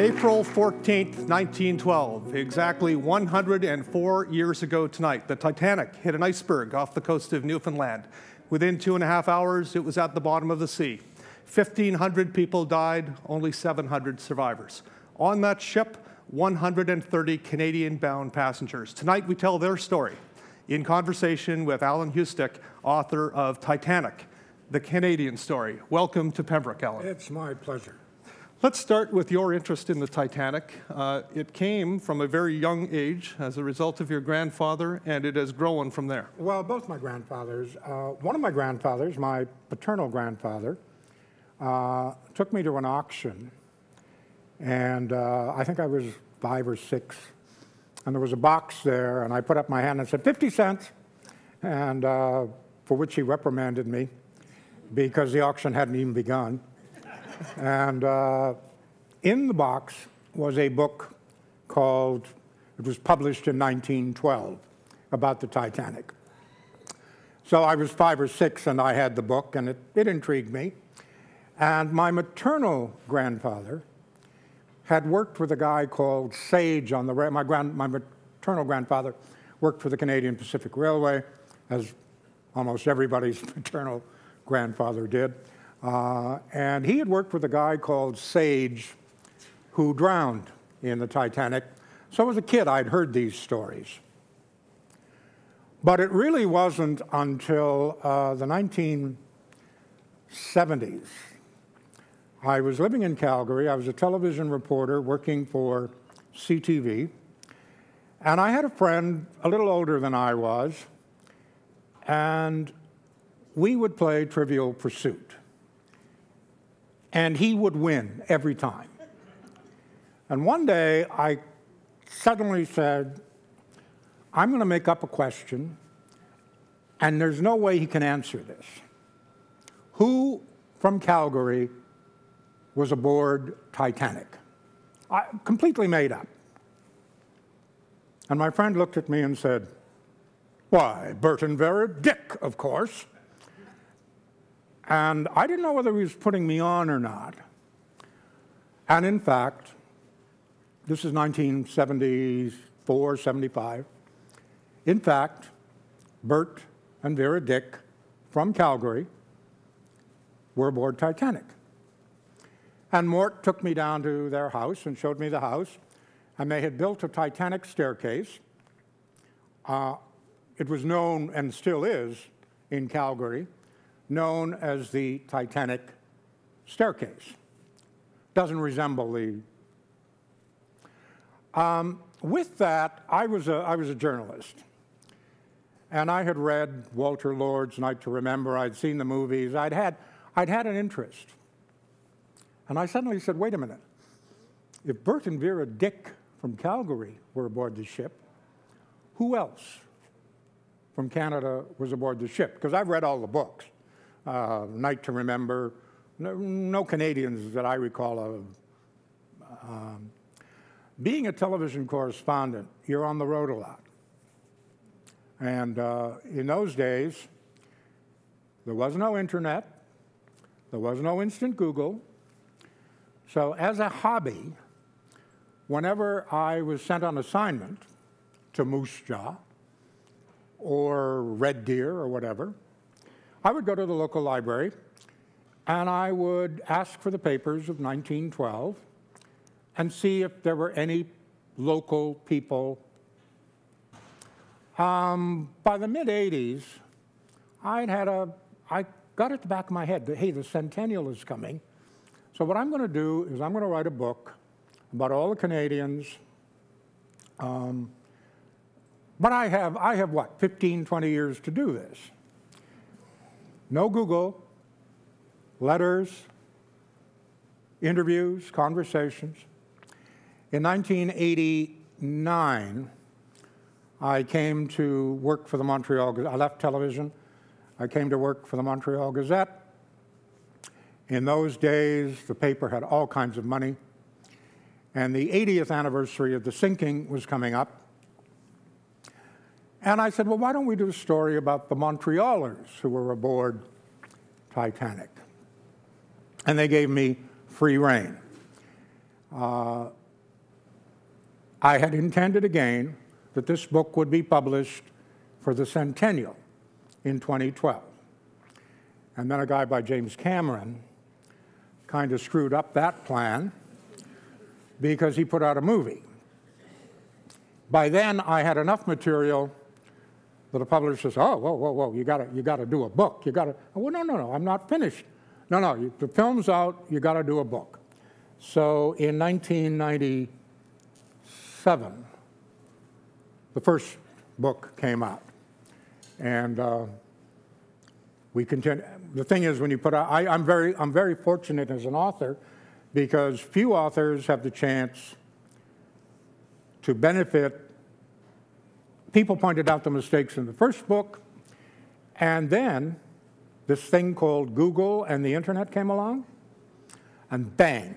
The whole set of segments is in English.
April 14th, 1912, exactly 104 years ago tonight, the Titanic hit an iceberg off the coast of Newfoundland. Within 2.5 hours, it was at the bottom of the sea. 1,500 people died, only 700 survivors. On that ship, 130 Canadian-bound passengers. Tonight, we tell their story in conversation with Alan Hustak, author of Titanic, the Canadian Story. Welcome to Pembroke, Alan. It's my pleasure. Let's start with your interest in the Titanic. It came from a very young age as a result of your grandfather, and it has grown from there. Well, both my grandfathers. One of my grandfathers, my paternal grandfather, took me to an auction. And I think I was 5 or 6. And there was a box there, and I put up my hand and said, 50 cents, and for which he reprimanded me because the auction hadn't even begun. And in the box was a book called, it was published in 1912, about the Titanic. So I was 5 or 6 and I had the book, and it intrigued me. And my maternal grandfather had worked with a guy called Sage on the rail. My maternal grandfather worked for the Canadian Pacific Railway, as almost everybody's maternal grandfather did. And he had worked with a guy called Sage who drowned in the Titanic. So as a kid, I'd heard these stories. But it really wasn't until the 1970s. I was living in Calgary. I was a television reporter working for CTV. And I had a friend a little older than I was, and we would play Trivial Pursuit. And he would win every time. And one day, I suddenly said, I'm going to make up a question, and there's no way he can answer this. Who from Calgary was aboard Titanic? Completely made up. And my friend looked at me and said, why, Burton Vera Dick, of course. And I didn't know whether he was putting me on or not. And in fact, this is 1974, 75. In fact, Bert and Vera Dick from Calgary were aboard Titanic. And Mort took me down to their house and showed me the house. And they had built a Titanic staircase. It was known, and still is, in Calgary, known as the Titanic staircase. Doesn't resemble the... with that, I was a journalist. And I had read Walter Lord's A Night to Remember. I'd seen the movies. I'd had an interest. And I suddenly said, wait a minute. If Bert and Vera Dick from Calgary were aboard the ship, who else from Canada was aboard the ship? Because I've read all the books. Night to Remember, no Canadians that I recall of. Being a television correspondent, you're on the road a lot. And in those days, there was no internet, there was no instant Google. So as a hobby, whenever I was sent on assignment to Moose Jaw or Red Deer or whatever, I would go to the local library, and I would ask for the papers of 1912 and see if there were any local people. By the mid-'80s, I got at the back of my head that, hey, the centennial is coming. So what I'm going to do is I'm going to write a book about all the Canadians. But I have what, 15, 20 years to do this. No Google, letters, interviews, conversations. In 1989, I came to work for the Montreal Gazette. I left television. I came to work for the Montreal Gazette. In those days, the paper had all kinds of money. And the 80th anniversary of the sinking was coming up. And I said, well, why don't we do a story about the Montrealers who were aboard Titanic? And they gave me free rein. I had intended again that this book would be published for the centennial in 2012. And then a guy by James Cameron kind of screwed up that plan because he put out a movie. By then, I had enough material that the publisher said, oh, whoa, whoa, whoa, you gotta do a book. You gotta, well, no, no, no, I'm not finished. No, no, the film's out, you gotta do a book. So in 1997, the first book came out. And we continue. The thing is, when you put out, I'm very fortunate as an author because few authors have the chance to benefit. People pointed out the mistakes in the first book, and then this thing called Google and the internet came along, and bang,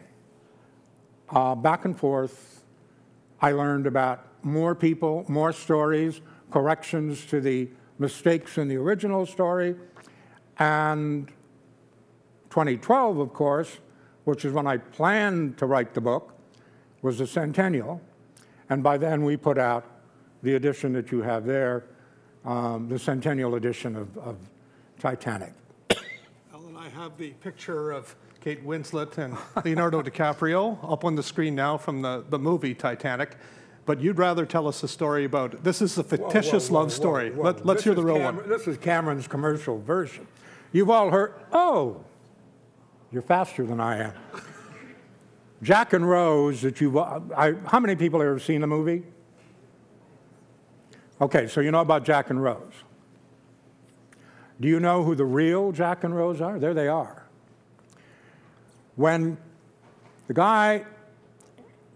back and forth, I learned about more people, more stories, corrections to the mistakes in the original story, and 2012, of course, which is when I planned to write the book, was the centennial, and by then we put out the edition that you have there, the centennial edition of Titanic. Alan, I have the picture of Kate Winslet and Leonardo DiCaprio up on the screen now from the movie Titanic. But you'd rather tell us a story about, this is a fictitious love story. Let's hear the real one. This is Cameron's commercial version. You've all heard, oh, you're faster than I am. Jack and Rose, that you've, how many people have ever seen the movie? Okay, so you know about Jack and Rose. Do you know who the real Jack and Rose are? There they are. When the guy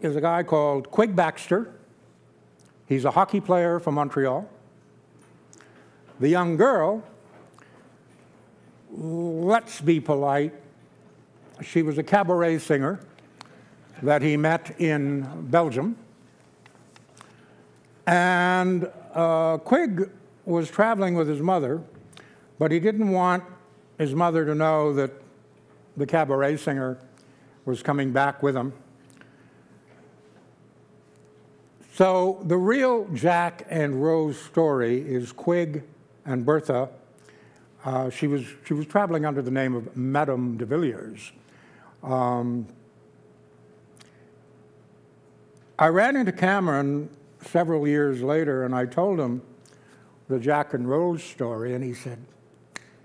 is a guy called Quigg Baxter. He's a hockey player from Montreal. The young girl, let's be polite, she was a cabaret singer that he met in Belgium. And Quigg was traveling with his mother, but he didn't want his mother to know that the cabaret singer was coming back with him. So the real Jack and Rose story is Quigg and Bertha. She was traveling under the name of Madame de Villiers. I ran into Cameron several years later, and I told him the Jack and Rose story, and he said,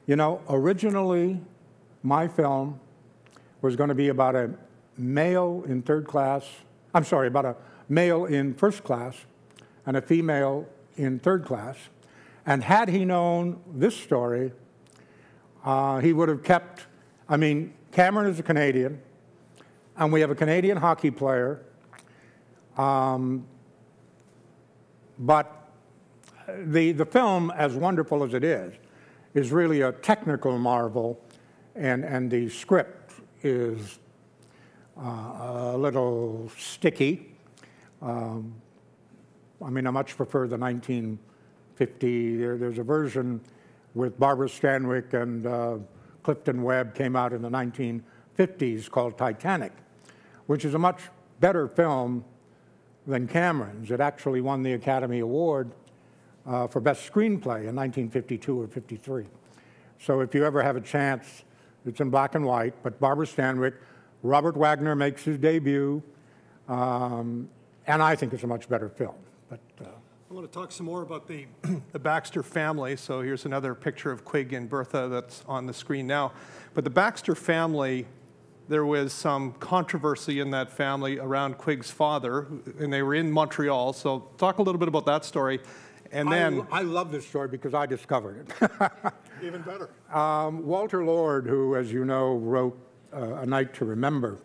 you know, originally my film was going to be about a male in third class, I'm sorry, about a male in first class and a female in third class. And had he known this story, he would have kept, I mean, Cameron is a Canadian, and we have a Canadian hockey player, but the film, as wonderful as it is really a technical marvel, and the script is a little sticky. I mean, I much prefer the 1950. There's a version with Barbara Stanwyck and Clifton Webb came out in the 1950s called Titanic, which is a much better film than Cameron's. It actually won the Academy Award for Best Screenplay in 1952 or 53. So if you ever have a chance, it's in black and white, but Barbara Stanwyck, Robert Wagner makes his debut, and I think it's a much better film. But I want to talk some more about the, the Baxter family. So here's another picture of Quigg and Bertha that's on the screen now. But the Baxter family, there was some controversy in that family around Quigg's father, and they were in Montreal. So talk a little bit about that story. And then I love this story because I discovered it. Even better. Walter Lord, who, as you know, wrote A Night to Remember,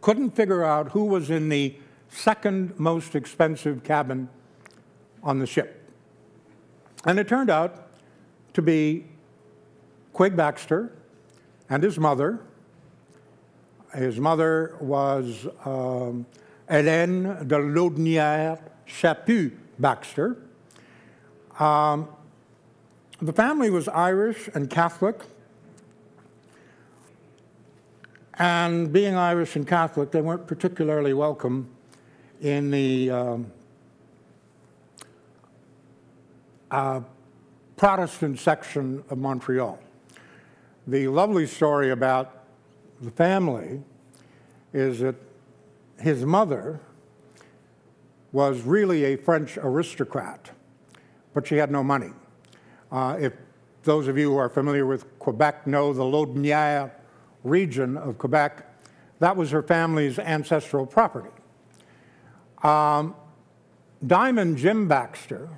couldn't figure out who was in the second most expensive cabin on the ship. And it turned out to be Quigg Baxter and his mother. His mother was Hélène de Laudnière Chaput Baxter. The family was Irish and Catholic. And being Irish and Catholic, they weren't particularly welcome in the Protestant section of Montreal. The lovely story about the family is that his mother was really a French aristocrat, but she had no money. If those of you who are familiar with Quebec know the Laudnière region of Quebec, that was her family's ancestral property. Diamond Jim Baxter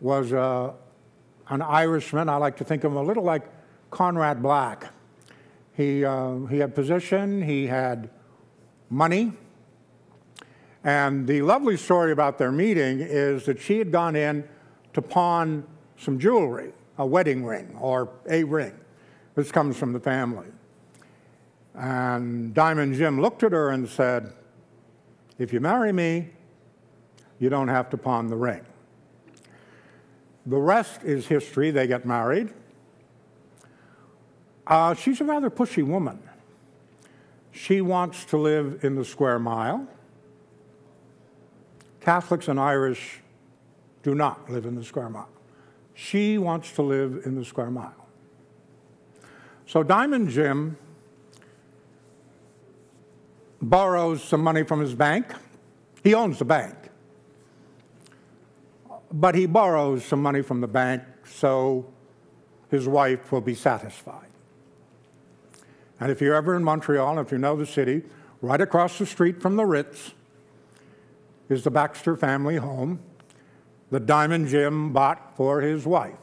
was an Irishman. I like to think of him a little like Conrad Black. He had position, he had money. And the lovely story about their meeting is that she had gone in to pawn some jewelry, a wedding ring or a ring. This comes from the family. And Diamond Jim looked at her and said, "If you marry me, you don't have to pawn the ring." The rest is history. They get married. She's a rather pushy woman. She wants to live in the square mile. Catholics and Irish do not live in the square mile. She wants to live in the square mile. So Diamond Jim borrows some money from his bank. He owns the bank, but he borrows some money from the bank so his wife will be satisfied. And if you're ever in Montreal, if you know the city, right across the street from the Ritz is the Baxter family home that Diamond Jim bought for his wife.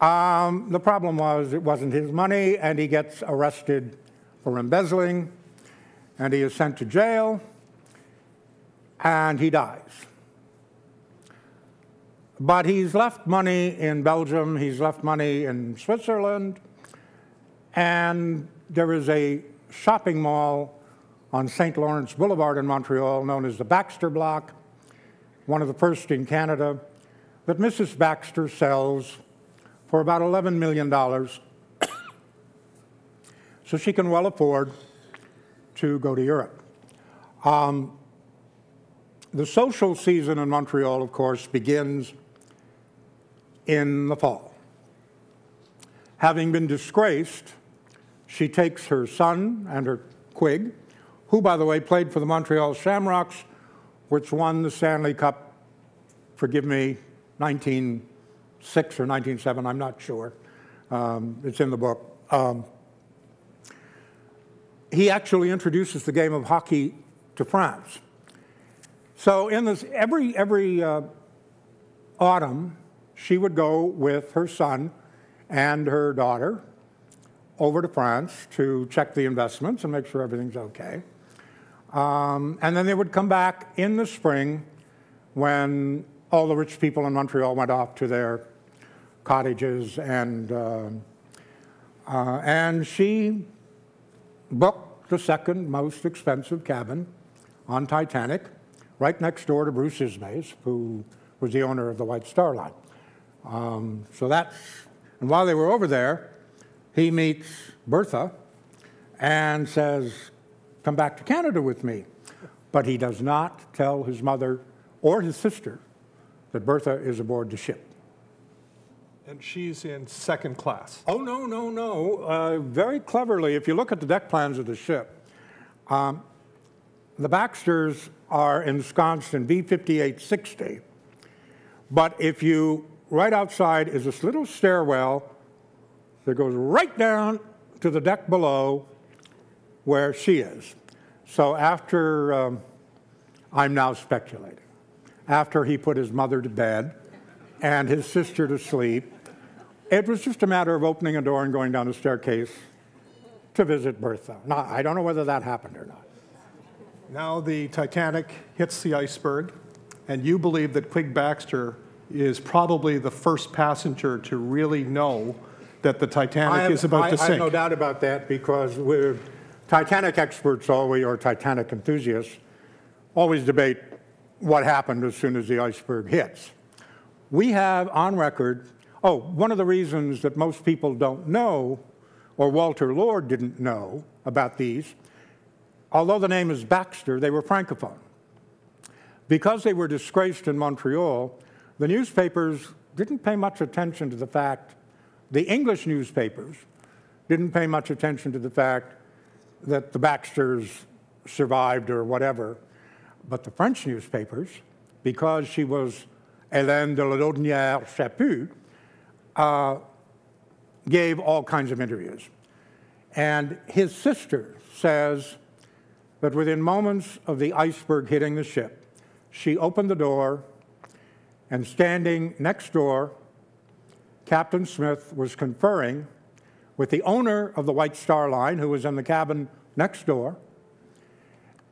The problem was it wasn't his money, and he gets arrested for embezzling, and he is sent to jail, and he dies. But he's left money in Belgium, he's left money in Switzerland, and there is a shopping mall on St. Lawrence Boulevard in Montreal known as the Baxter Block, one of the first in Canada, that Mrs. Baxter sells for about $11 million. So she can well afford to go to Europe. The social season in Montreal, of course, begins in the fall. Having been disgraced, she takes her son and her Quigg, who, by the way, played for the Montreal Shamrocks, which won the Stanley Cup, forgive me, 1906 or 1907, I'm not sure. It's in the book. He actually introduces the game of hockey to France. So in this, every autumn, she would go with her son and her daughter over to France to check the investments and make sure everything's okay. And then they would come back in the spring when all the rich people in Montreal went off to their cottages, and she booked the second most expensive cabin on Titanic, right next door to Bruce Ismay's, who was the owner of the White Star Line. So that's, and while they were over there, he meets Bertha and says, "Come back to Canada with me." But he does not tell his mother or his sister that Bertha is aboard the ship. And she's in second class. Oh, no, no, no. Very cleverly, if you look at the deck plans of the ship, the Baxters are ensconced in B-5860, but if you, right outside is this little stairwell that goes right down to the deck below where she is. So after, I'm now speculating, after he put his mother to bed and his sister to sleep, it was just a matter of opening a door and going down the staircase to visit Bertha. Now, I don't know whether that happened or not. Now the Titanic hits the iceberg, and you believe that Quigg Baxter is probably the first passenger to really know that the Titanic is about to sink. I have no doubt about that, because we're Titanic experts always, or Titanic enthusiasts, always debate what happened as soon as the iceberg hits. We have on record Oh, one of the reasons that most people don't know, or Walter Lord didn't know about these, although the name is Baxter, they were Francophone. Because they were disgraced in Montreal, the newspapers didn't pay much attention to the fact, the English newspapers didn't pay much attention to the fact that the Baxters survived or whatever, but the French newspapers, because she was Hélène de Laudnière Chaput, gave all kinds of interviews. And his sister says that within moments of the iceberg hitting the ship, she opened the door, and standing next door, Captain Smith was conferring with the owner of the White Star Line, who was in the cabin next door,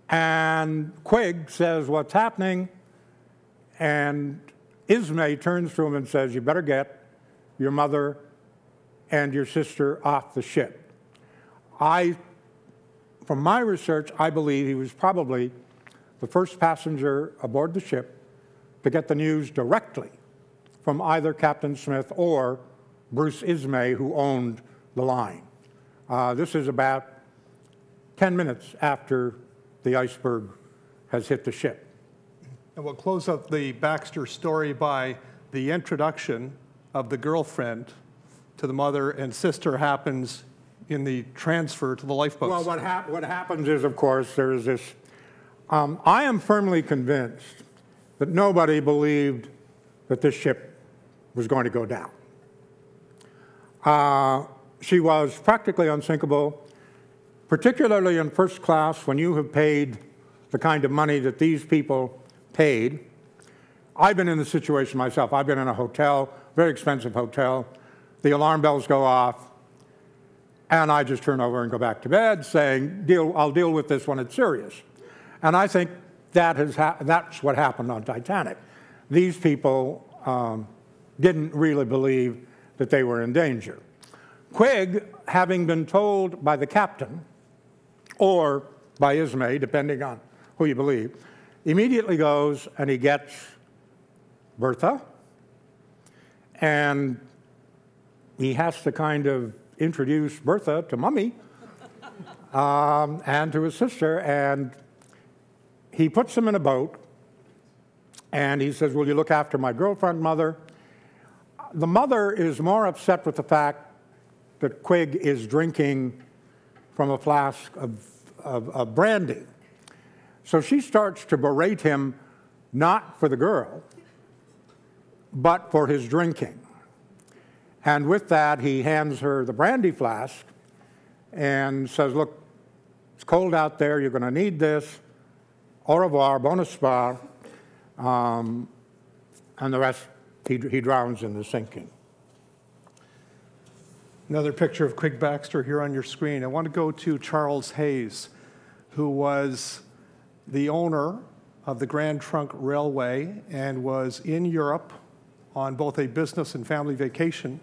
and Quigg says, "What's happening?" And Ismay turns to him and says, "You better get your mother and your sister off the ship." From my research, I believe he was probably the first passenger aboard the ship to get the news directly from either Captain Smith or Bruce Ismay, who owned the line. This is about 10 minutes after the iceberg has hit the ship. And we'll close up the Baxter story by the introduction of the girlfriend to the mother and sister happens in the transfer to the lifeboats. Well, what happens is, of course, there is this... I am firmly convinced that nobody believed that this ship was going to go down. She was practically unsinkable, particularly in first class when you have paid the kind of money that these people paid. I've been in the situation myself. I've been in a hotel, very expensive hotel. The alarm bells go off, and I just turn over and go back to bed saying, I'll deal with this when it's serious. And I think that that's what happened on Titanic. These people didn't really believe that they were in danger. Quigg, having been told by the captain or by Ismay, depending on who you believe, immediately goes and he gets Bertha, and he has to kind of introduce Bertha to Mummy and to his sister, and he puts them in a boat, and he says, "Will you look after my girlfriend, mother?" The mother is more upset with the fact that Quigg is drinking from a flask of brandy. So she starts to berate him, not for the girl, but for his drinking. And with that, he hands her the brandy flask and says, "Look, it's cold out there. You're going to need this. Au revoir, bon espoir." And the rest, he drowns in the sinking. Another picture of Quigg Baxter here on your screen. I want to go to Charles Hayes, who was the owner of the Grand Trunk Railway and was in Europe on both a business and family vacation.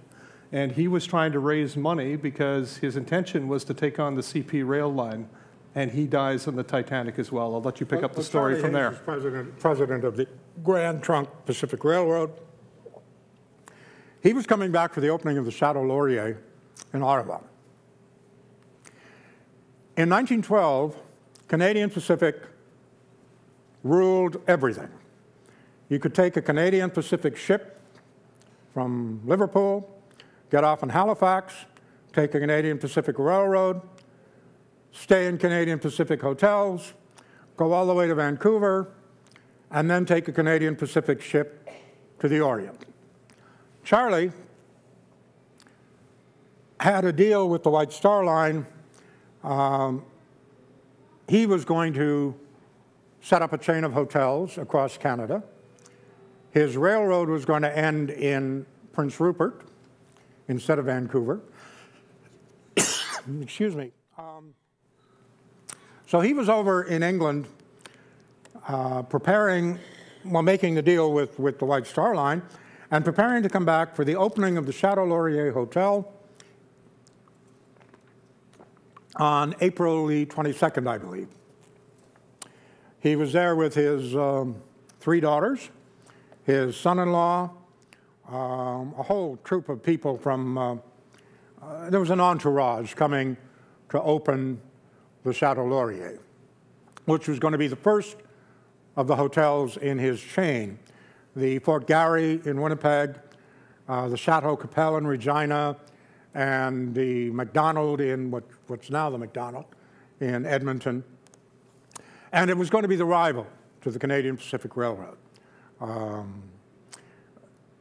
And he was trying to raise money because his intention was to take on the CP rail line. And he dies on the Titanic as well. I'll let you pick up the story from there. Charlie Hayes was president of the Grand Trunk Pacific Railroad. He was coming back for the opening of the Chateau Laurier in Ottawa. In 1912, Canadian Pacific ruled everything. You could take a Canadian Pacific ship from Liverpool, get off in Halifax, take a Canadian Pacific Railroad, stay in Canadian Pacific hotels, go all the way to Vancouver, and then take a Canadian Pacific ship to the Orient. Charlie had a deal with the White Star Line. He was going to set up a chain of hotels across Canada. His railroad was going to end in Prince Rupert instead of Vancouver. Excuse me. So he was over in England preparing, well, making the deal with the White Star Line and preparing to come back for the opening of the Chateau Laurier Hotel on April the 22nd, I believe. He was there with his 3 daughters, his son-in-law, a whole troop of people from, there was an entourage coming to open the Chateau Laurier, which was going to be the first of the hotels in his chain. The Fort Garry in Winnipeg, the Chateau Capel in Regina, and the McDonald in what's now the McDonald in Edmonton. And it was going to be the rival to the Canadian Pacific Railroad.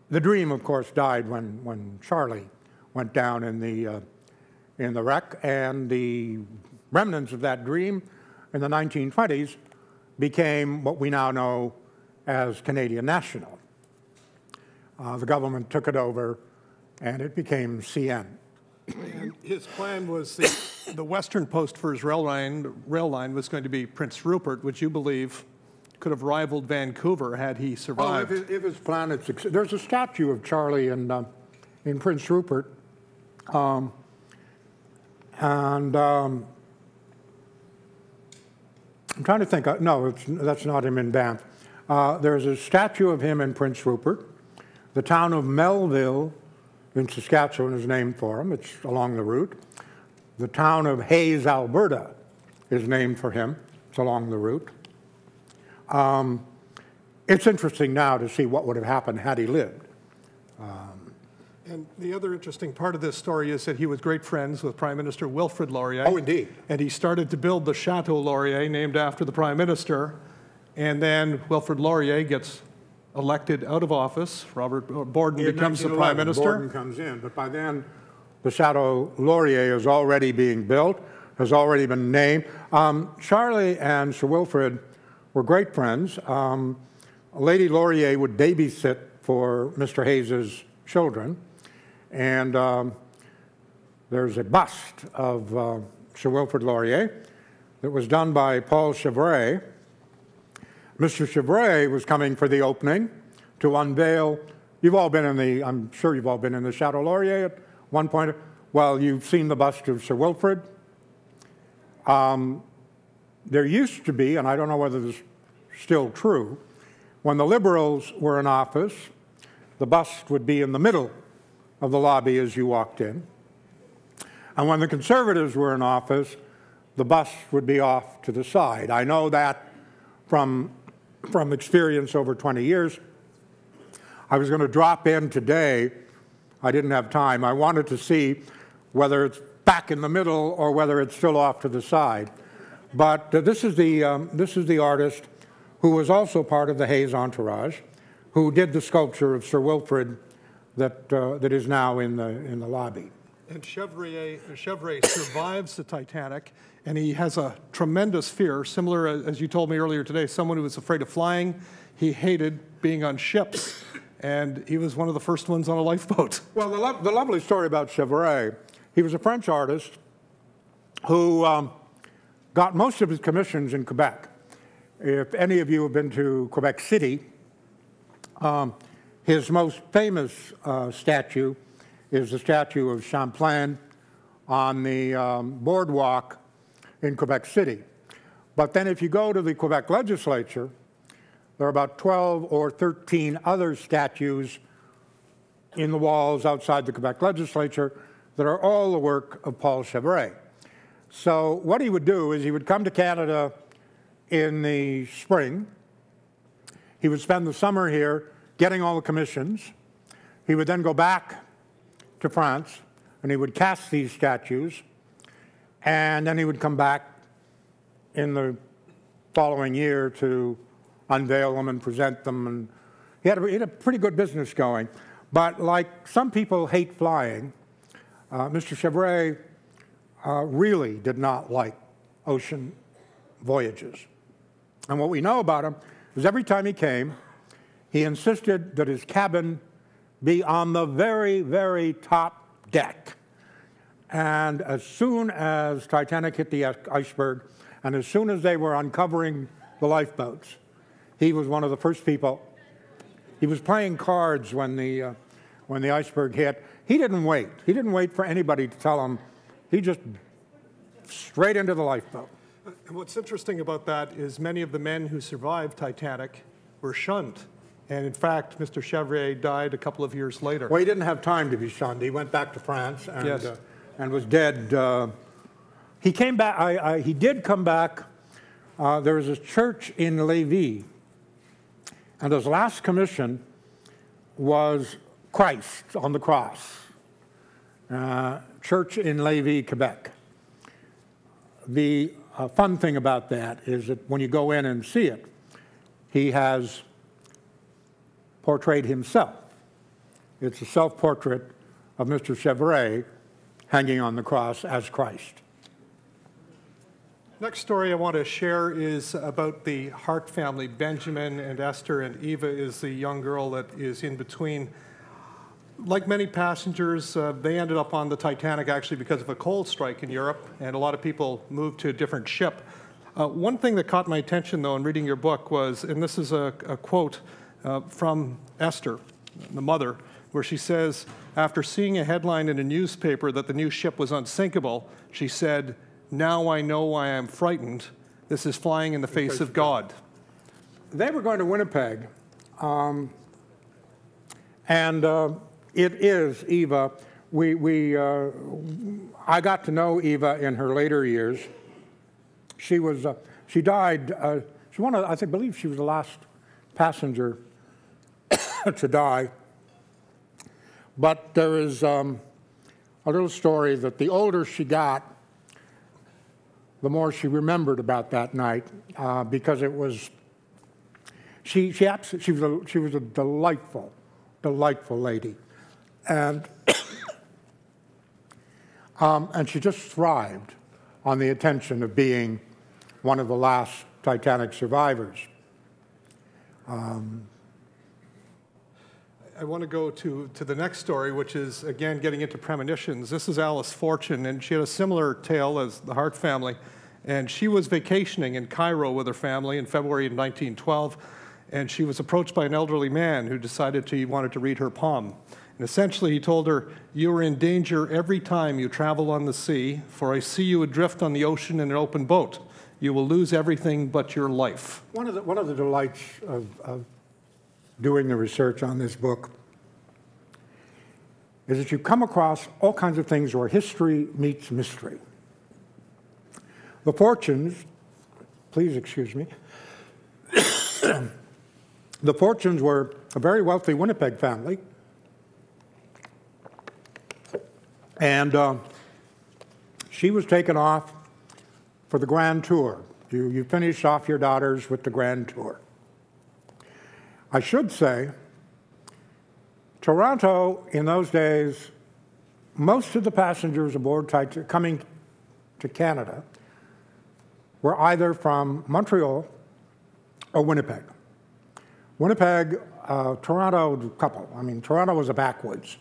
The dream, of course, died when Charlie went down in the wreck, and the remnants of that dream in the 1920s became what we now know as Canadian National. The government took it over, and it became CN. And his plan was the western post for his rail line was going to be Prince Rupert, which you believe could have rivaled Vancouver had he survived. Oh, if his plan had succeeded. There's a statue of Charlie in Prince Rupert, I'm trying to think. No, that's not him in Banff. There's a statue of him in Prince Rupert. The town of Melville in Saskatchewan is named for him. It's along the route. The town of Hayes, Alberta is named for him. It's along the route. It's interesting now to see what would have happened had he lived. And the other interesting part of this story is that he was great friends with Prime Minister Wilfrid Laurier. Oh, indeed. And he started to build the Chateau Laurier, named after the Prime Minister. And then Wilfrid Laurier gets elected out of office. Robert Borden becomes the Prime Minister. Borden comes in, but by then the Chateau Laurier is already being built, has already been named. Charlie and Sir Wilfrid were great friends. Lady Laurier would babysit for Mr. Hayes's children. And there's a bust of Sir Wilfrid Laurier that was done by Paul Chevré. Mr. Chevré was coming for the opening to unveil. You've all been in the, I'm sure you've all been in the Chateau Laurier at one point. Well, you've seen the bust of Sir Wilfrid. There used to be, and I don't know whether this is still true, when the Liberals were in office, the bust would be in the middle of the lobby as you walked in. And when the Conservatives were in office, the bust would be off to the side. I know that from experience over 20 years. I was going to drop in today. I didn't have time. I wanted to see whether it's back in the middle or whether it's still off to the side. But this is the artist who was also part of the Hayes entourage, who did the sculpture of Sir Wilfrid that, that is now in the lobby. And Chevré survives the Titanic, and he has a tremendous fear, similar, as you told me earlier today, someone who was afraid of flying. He hated being on ships, and he was one of the first ones on a lifeboat. Well, the lovely story about Chevré, he was a French artist who got most of his commissions in Quebec. If any of you have been to Quebec City, his most famous statue is the statue of Champlain on the boardwalk in Quebec City. But then if you go to the Quebec legislature, there are about 12 or 13 other statues in the walls outside the Quebec legislature that are all the work of Paul Chevré. So what he would do is he would come to Canada in the spring. He would spend the summer here getting all the commissions. He would then go back to France, and he would cast these statues, and then he would come back in the following year to unveil them and present them. And he had a pretty good business going. But like some people hate flying, Mr. Chevré really did not like ocean voyages. And what we know about him is every time he came, he insisted that his cabin be on the very, very top deck. And as soon as Titanic hit the iceberg, and as soon as they were uncovering the lifeboats, he was one of the first people. He was playing cards when the iceberg hit. He didn't wait. He didn't wait for anybody to tell him. He just straight into the lifeboat. And what's interesting about that is many of the men who survived Titanic were shunned. And in fact, Mr. Chevré died a couple of years later. Well, he didn't have time to be shunned. He went back to France and, yes, and was dead. He came back. He did come back. There was a church in Lévis, and his last commission was Christ on the cross. Church in Lévis, Quebec. The fun thing about that is that when you go in and see it, he has portrayed himself. It's a self-portrait of Mr. Chevré hanging on the cross as Christ. Next story I want to share is about the Hart family. Benjamin and Esther and Eva is the young girl that is in between. Like many passengers, they ended up on the Titanic actually because of a coal strike in Europe, and a lot of people moved to a different ship. One thing that caught my attention, though, in reading your book was, and this is a quote from Esther, the mother, where she says, after seeing a headline in a newspaper that the new ship was unsinkable, she said, "Now I know why I'm frightened. This is flying in the face of God." They were going to Winnipeg, it is Eva. I got to know Eva in her later years. She was, she died. She one of, I believe she was the last passenger to die. But there is a little story that the older she got, the more she remembered about that night, because it was. She was a delightful lady. And she just thrived on the attention of being one of the last Titanic survivors. I want to go to the next story, which is, again, getting into premonitions. This is Alice Fortune, and she had a similar tale as the Hart family. And she was vacationing in Cairo with her family in February of 1912, and she was approached by an elderly man who decided he wanted to read her palm. And essentially, he told her, "You are in danger every time you travel on the sea, for I see you adrift on the ocean in an open boat. You will lose everything but your life." One of the delights of doing the research on this book is that you come across all kinds of things where history meets mystery. The Fortunes, please excuse me, the Fortunes were a very wealthy Winnipeg family. And she was taken off for the grand tour. You finished off your daughters with the grand tour. I should say, Toronto in those days, most of the passengers aboard Titanic coming to Canada were either from Montreal or Winnipeg. Winnipeg, Toronto, couple. I mean, Toronto was a backwoods.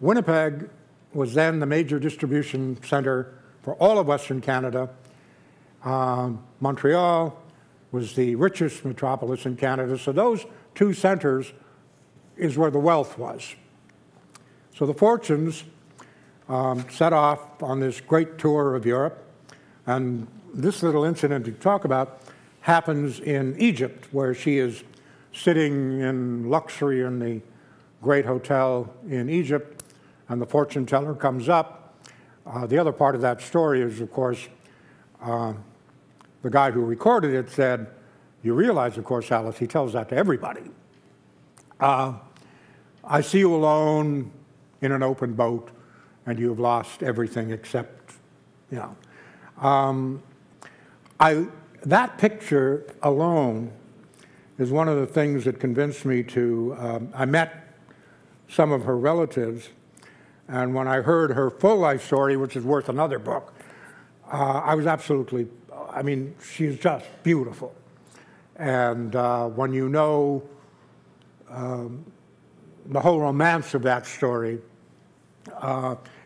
Winnipeg was then the major distribution center for all of Western Canada. Montreal was the richest metropolis in Canada. So those two centers is where the wealth was. So the Fortunes set off on this great tour of Europe. And this little incident you talk about happens in Egypt, where she is sitting in luxury in the great hotel in Egypt, and the fortune teller comes up. The other part of that story is, of course, the guy who recorded it said, "You realize, of course, Alice, he tells that to everybody. I see you alone in an open boat, and you have lost everything except, you know." That picture alone is one of the things that convinced me to, I met some of her relatives, and when I heard her full life story, which is worth another book, I was absolutely, I mean, she's just beautiful. And when you know the whole romance of that story,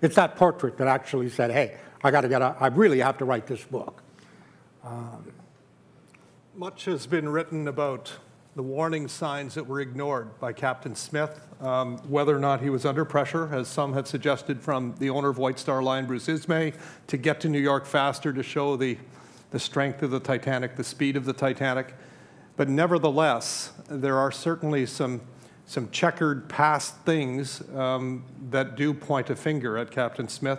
it's that portrait that actually said, "Hey, I really have to write this book." Much has been written about the warning signs that were ignored by Captain Smith, whether or not he was under pressure, as some have suggested from the owner of White Star Line, Bruce Ismay, to get to New York faster to show the strength of the Titanic, the speed of the Titanic. But nevertheless, there are certainly some checkered past things that do point a finger at Captain Smith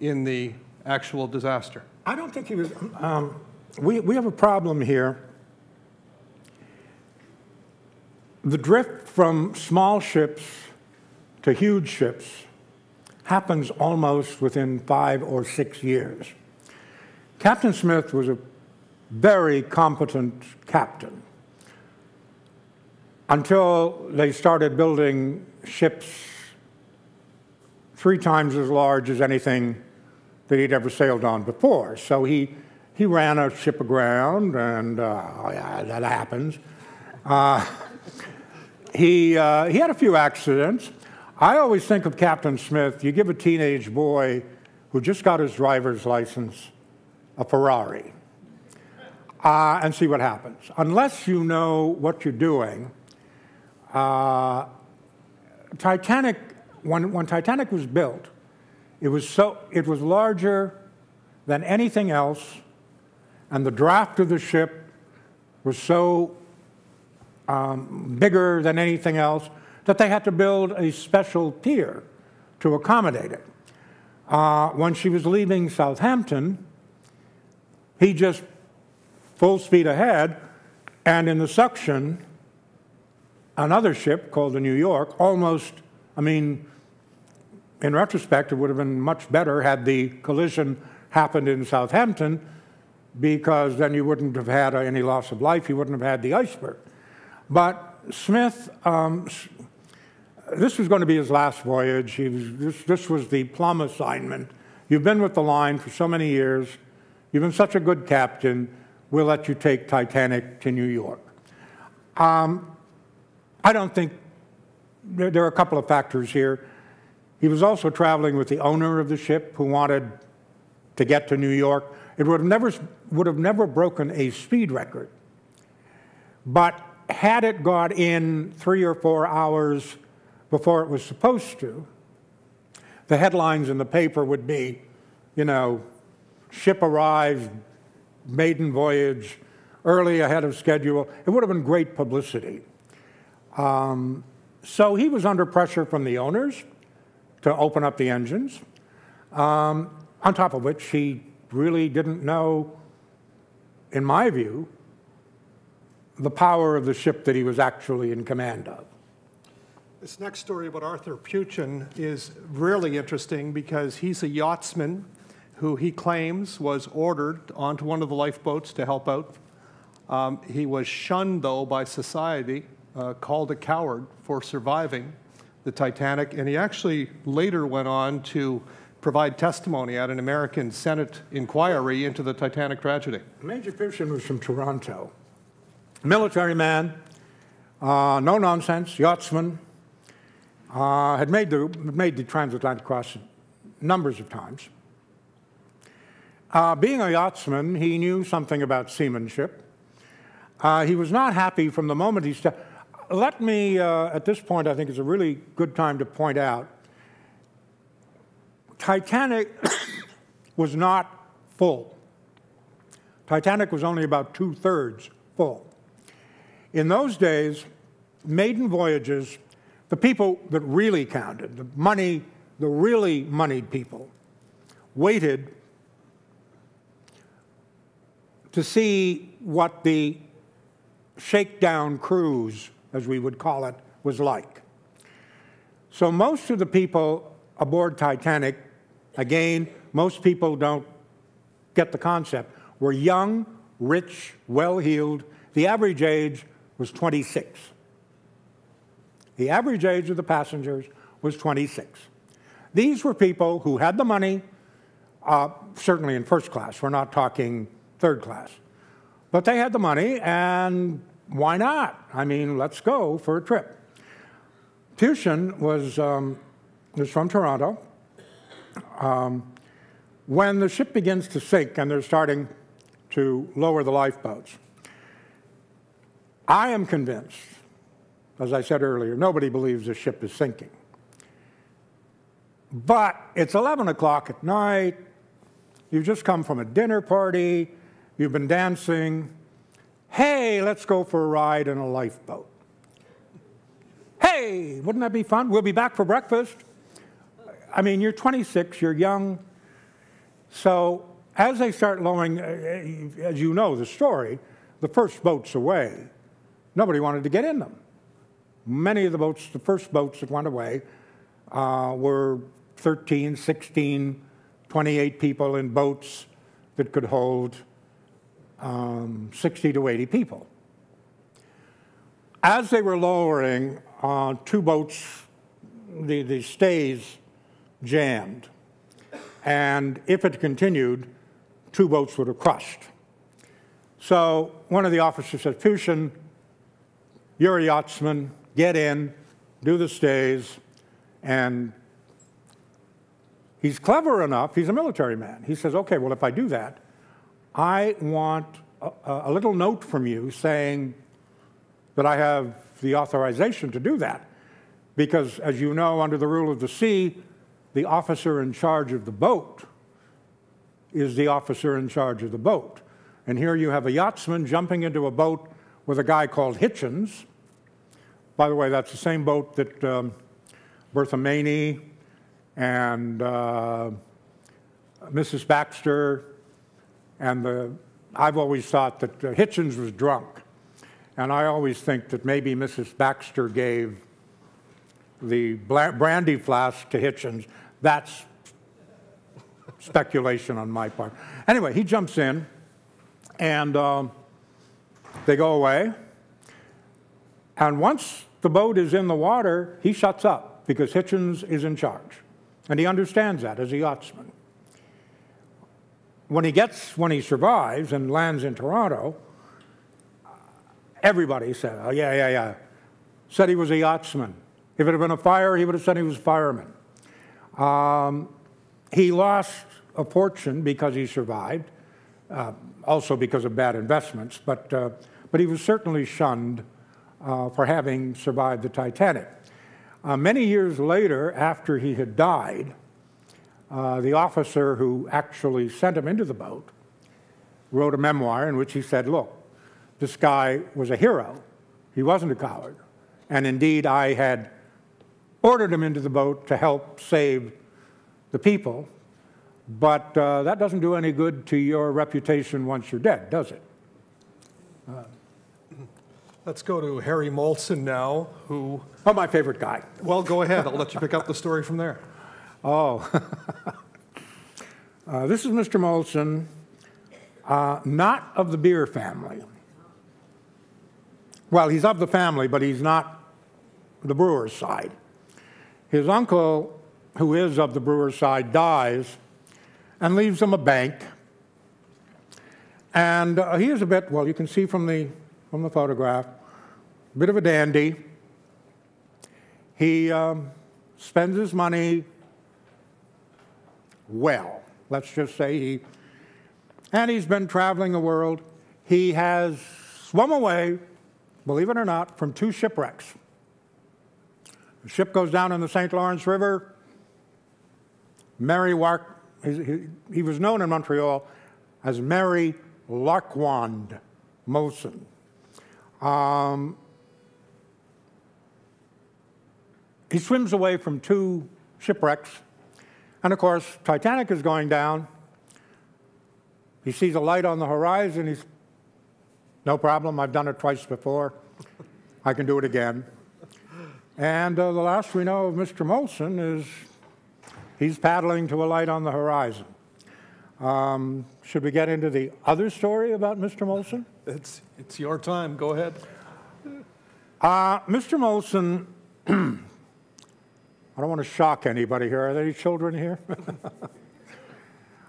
in the actual disaster. I don't think he was, we have a problem here. The drift from small ships to huge ships happens almost within 5 or 6 years. Captain Smith was a very competent captain until they started building ships 3 times as large as anything that he'd ever sailed on before. So he ran a ship aground, and oh yeah, that happens. He had a few accidents. I always think of Captain Smith, you give a teenage boy who just got his driver's license a Ferrari and see what happens. Unless you know what you're doing, Titanic, when Titanic was built, it was larger than anything else, and the draft of the ship was so bigger than anything else that they had to build a special pier to accommodate it. When she was leaving Southampton, he just full speed ahead, and in the suction, another ship called the New York almost, I mean, in retrospect, it would have been much better had the collision happened in Southampton, because then you wouldn't have had any loss of life, you wouldn't have had the iceberg. But Smith, this was going to be his last voyage. This was the plum assignment. You've been with the line for so many years. You've been such a good captain. We'll let you take Titanic to New York. I don't think, there are a couple of factors here. He was also traveling with the owner of the ship who wanted to get to New York. It would have never broken a speed record. But had it got in 3 or 4 hours before it was supposed to, the headlines in the paper would be, you know, ship arrived, maiden voyage, early ahead of schedule. It would have been great publicity. So he was under pressure from the owners to open up the engines, on top of which he really didn't know, in my view, the power of the ship that he was actually in command of. This next story about Arthur Peuchen is really interesting because he's a yachtsman who he claims was ordered onto one of the lifeboats to help out. He was shunned, though, by society, called a coward for surviving the Titanic, and he actually later went on to provide testimony at an American Senate inquiry into the Titanic tragedy. Major Peuchen was from Toronto. Military man, no-nonsense, yachtsman, had made the transatlantic crossing numbers of times. Being a yachtsman, he knew something about seamanship. He was not happy from the moment he stepped. Let me, at this point, I think it's a really good time to point out, Titanic was not full. Titanic was only about 2/3 full. In those days, maiden voyages, the people that really counted, the really moneyed people, waited to see what the shakedown cruise, as we would call it, was like. So most of the people aboard Titanic, again, most people don't get the concept, were young, rich, well-heeled. The average age was 26. The average age of the passengers was 26. These were people who had the money, certainly in first class. We're not talking third class. But they had the money, and why not? I mean, let's go for a trip. Peuchen was from Toronto. When the ship begins to sink and they're starting to lower the lifeboats, I am convinced, as I said earlier, nobody believes the ship is sinking. But it's 11 o'clock at night. You've just come from a dinner party. You've been dancing. Hey, let's go for a ride in a lifeboat. Hey, wouldn't that be fun? We'll be back for breakfast. I mean, you're 26, you're young. So as they start lowering, as you know the story, the first boats away, nobody wanted to get in them. Many of the boats, the first boats that went away were 13, 16, 28 people in boats that could hold 60 to 80 people. As they were lowering, two boats, the stays jammed. And if it continued, two boats would have crushed. So one of the officers said, Fuchsin, you're a yachtsman, get in, do the stays. And he's clever enough, he's a military man. He says, okay, well, if I do that, I want a little note from you saying that I have the authorization to do that. Because as you know, under the rule of the sea, the officer in charge of the boat is the officer in charge of the boat. And here you have a yachtsman jumping into a boat with a guy called Hitchens. By the way, that's the same boat that Bertha Maney and Mrs. Baxter, and I've always thought that Hitchens was drunk. And I always think that maybe Mrs. Baxter gave the brandy flask to Hitchens. That's speculation on my part. Anyway, he jumps in, and they go away. And once the boat is in the water, he shuts up, because Hitchens is in charge. And he understands that as a yachtsman. When he survives and lands in Toronto, everybody said, oh, yeah, yeah, yeah. Said he was a yachtsman. If it had been a fire, he would have said he was a fireman. He lost a fortune because he survived, also because of bad investments, but he was certainly shunned for having survived the Titanic. Many years later, after he had died, the officer who actually sent him into the boat wrote a memoir in which he said, look, this guy was a hero. He wasn't a coward. And indeed, I had ordered him into the boat to help save the people. But that doesn't do any good to your reputation once you're dead, does it? Let's go to Harry Maltzman now, who... Oh, my favorite guy. Well, go ahead. I'll let you pick up the story from there. Oh. This is Mr. Maltzman, not of the beer family. Well, he's of the family, but he's not the brewer's side. His uncle, who is of the brewer's side, dies and leaves him a bank. And he is a bit, well, you can see from the photograph, a bit of a dandy. He spends his money well. Let's just say he's been traveling the world. He has swum away, believe it or not, from two shipwrecks. The ship goes down in the St. Lawrence River. Mary Wark, he was known in Montreal as Mary Larquand Molson. He swims away from two shipwrecks. And of course, Titanic is going down. He sees a light on the horizon. He's no problem, I've done it twice before. I can do it again. And the last we know of Mr. Molson is he's paddling to a light on the horizon. Should we get into the other story about Mr. Molson? It's your time, go ahead. Mr. Molson, I don't want to shock anybody here. Are there any children here?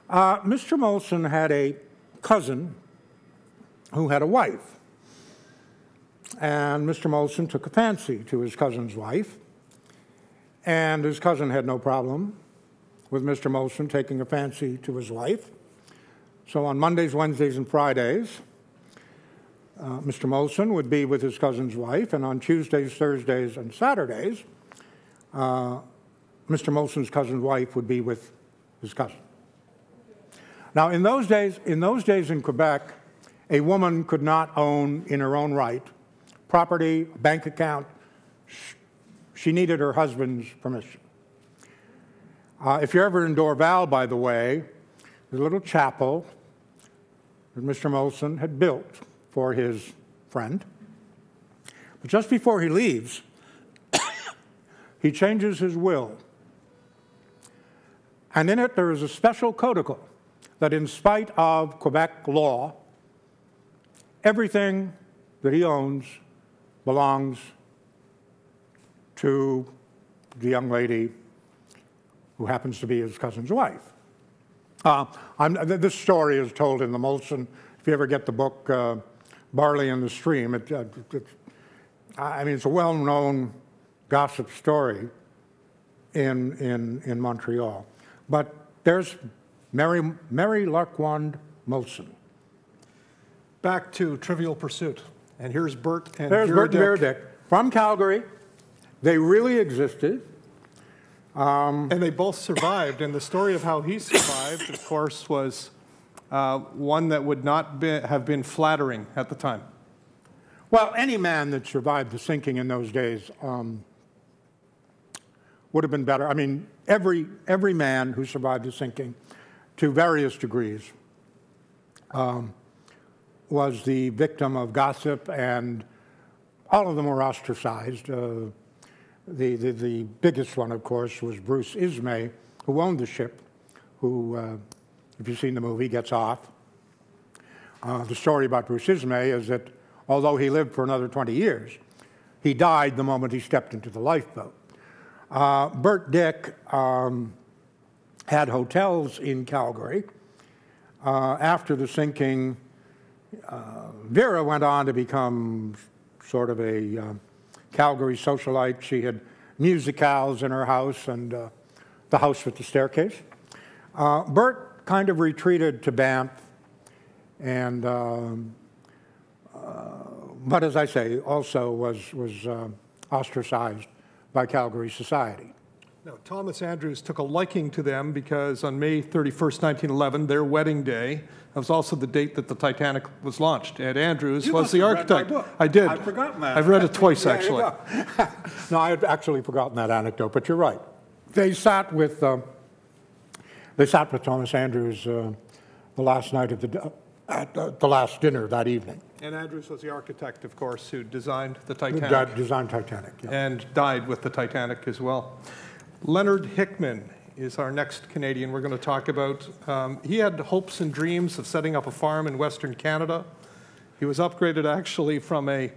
Mr. Molson had a cousin who had a wife. And Mr. Molson took a fancy to his cousin's wife. And his cousin had no problem with Mr. Molson taking a fancy to his wife. So on Mondays, Wednesdays, and Fridays, Mr. Molson would be with his cousin's wife. And on Tuesdays, Thursdays, and Saturdays, Mr. Molson's cousin's wife would be with his cousin. Now, in those days in Quebec, a woman could not own in her own right property, bank account. She needed her husband's permission. If you're ever in Dorval, by the way, there's a little chapel that Mr. Molson had built for his friend. But just before he leaves, he changes his will. And in it, there is a special codicil that in spite of Quebec law, everything that he owns belongs to the young lady who happens to be his cousin's wife. This story is told in the Molson. If you ever get the book, Barley in the Stream, it's a well-known gossip story in Montreal. But there's Mary Larquand Molson. Back to Trivial Pursuit. And here's Bert and Verdict from Calgary. They really existed. And they both survived. And the story of how he survived, of course, was one that would not have been flattering at the time. Well, any man that survived the sinking in those days would have been better. I mean, every man who survived the sinking, to various degrees, was the victim of gossip, and all of them were ostracized. The biggest one, of course, was Bruce Ismay, who owned the ship, who, if you've seen the movie, gets off. The story about Bruce Ismay is that although he lived for another 20 years, he died the moment he stepped into the lifeboat. Bert Dick had hotels in Calgary. After the sinking, Vera went on to become sort of a Calgary socialite. She had musicals in her house and the house with the staircase. Bert kind of retreated to Banff, and but as I say, also was ostracized by Calgary society. Now, Thomas Andrews took a liking to them because on May 31st, 1911, their wedding day, that was also the date that the Titanic was launched. Ed Andrews was the architect. I did. I've forgotten that. I've read it twice, actually. No, I had actually forgotten that anecdote, but you're right. They sat with Thomas Andrews the last night of the last dinner that evening. And Andrews was the architect, of course, who designed the Titanic. Designed Titanic, yeah. And died with the Titanic as well. Leonard Hickman is our next Canadian we're going to talk about. He had hopes and dreams of setting up a farm in Western Canada. He was upgraded actually from into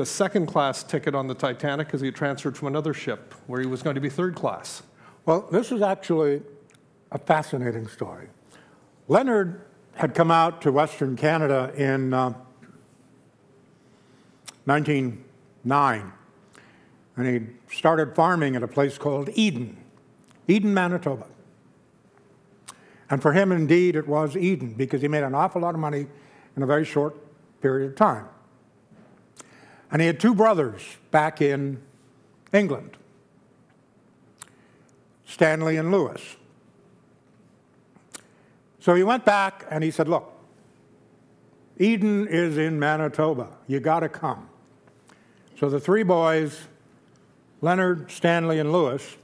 a second-class ticket on the Titanic because he had transferred from another ship where he was going to be third class. Well, this is actually a fascinating story. Leonard had come out to Western Canada in 1909, and he started farming at a place called Eden, Manitoba. And for him, indeed, it was Eden, because he made an awful lot of money in a very short period of time. And he had two brothers back in England, Stanley and Lewis. So he went back and he said, look, Eden is in Manitoba. You got to come. So the three boys, Leonard, Stanley, and Lewis,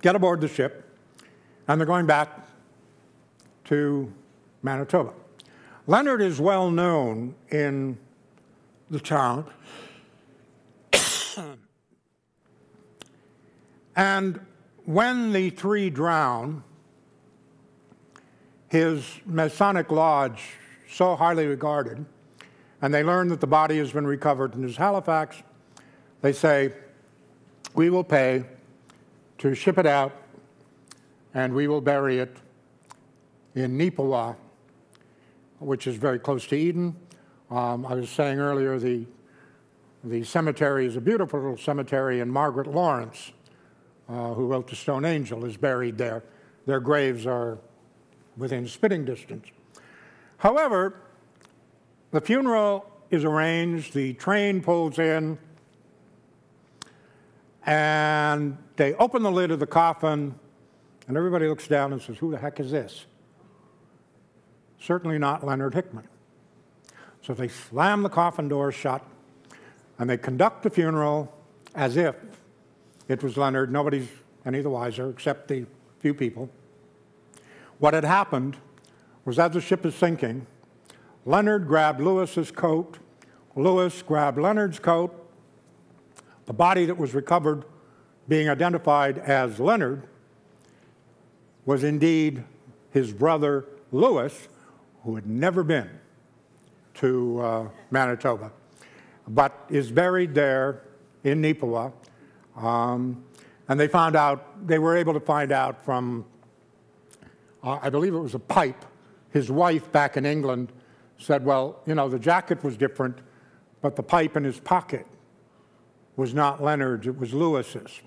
get aboard the ship, and they're going back to Manitoba. Leonard is well known in the town. And when the three drown, his Masonic lodge, so highly regarded, and they learn that the body has been recovered in his Halifax, they say, we will pay to ship it out, and we will bury it in Nipawa, which is very close to Eden. I was saying earlier, the cemetery is a beautiful little cemetery, and Margaret Lawrence, who wrote The Stone Angel, is buried there. Their graves are within spitting distance. However, the funeral is arranged, the train pulls in, and they open the lid of the coffin, and everybody looks down and says, who the heck is this? certainly not Leonard Hickman. So they slam the coffin door shut, and they conduct the funeral as if it was Leonard. Nobody's any the wiser except the few people. What had happened was, as the ship is sinking, Leonard grabbed Lewis's coat, Lewis grabbed Leonard's coat, the body that was recovered being identified as Leonard was indeed his brother Lewis, who had never been to Manitoba, but is buried there in Nippawa. And they found out, they were able to find out from, I believe it was a pipe, his wife back in England said, well, you know, the jacket was different, but the pipe in his pocket was not Leonard's, it was Lewis's.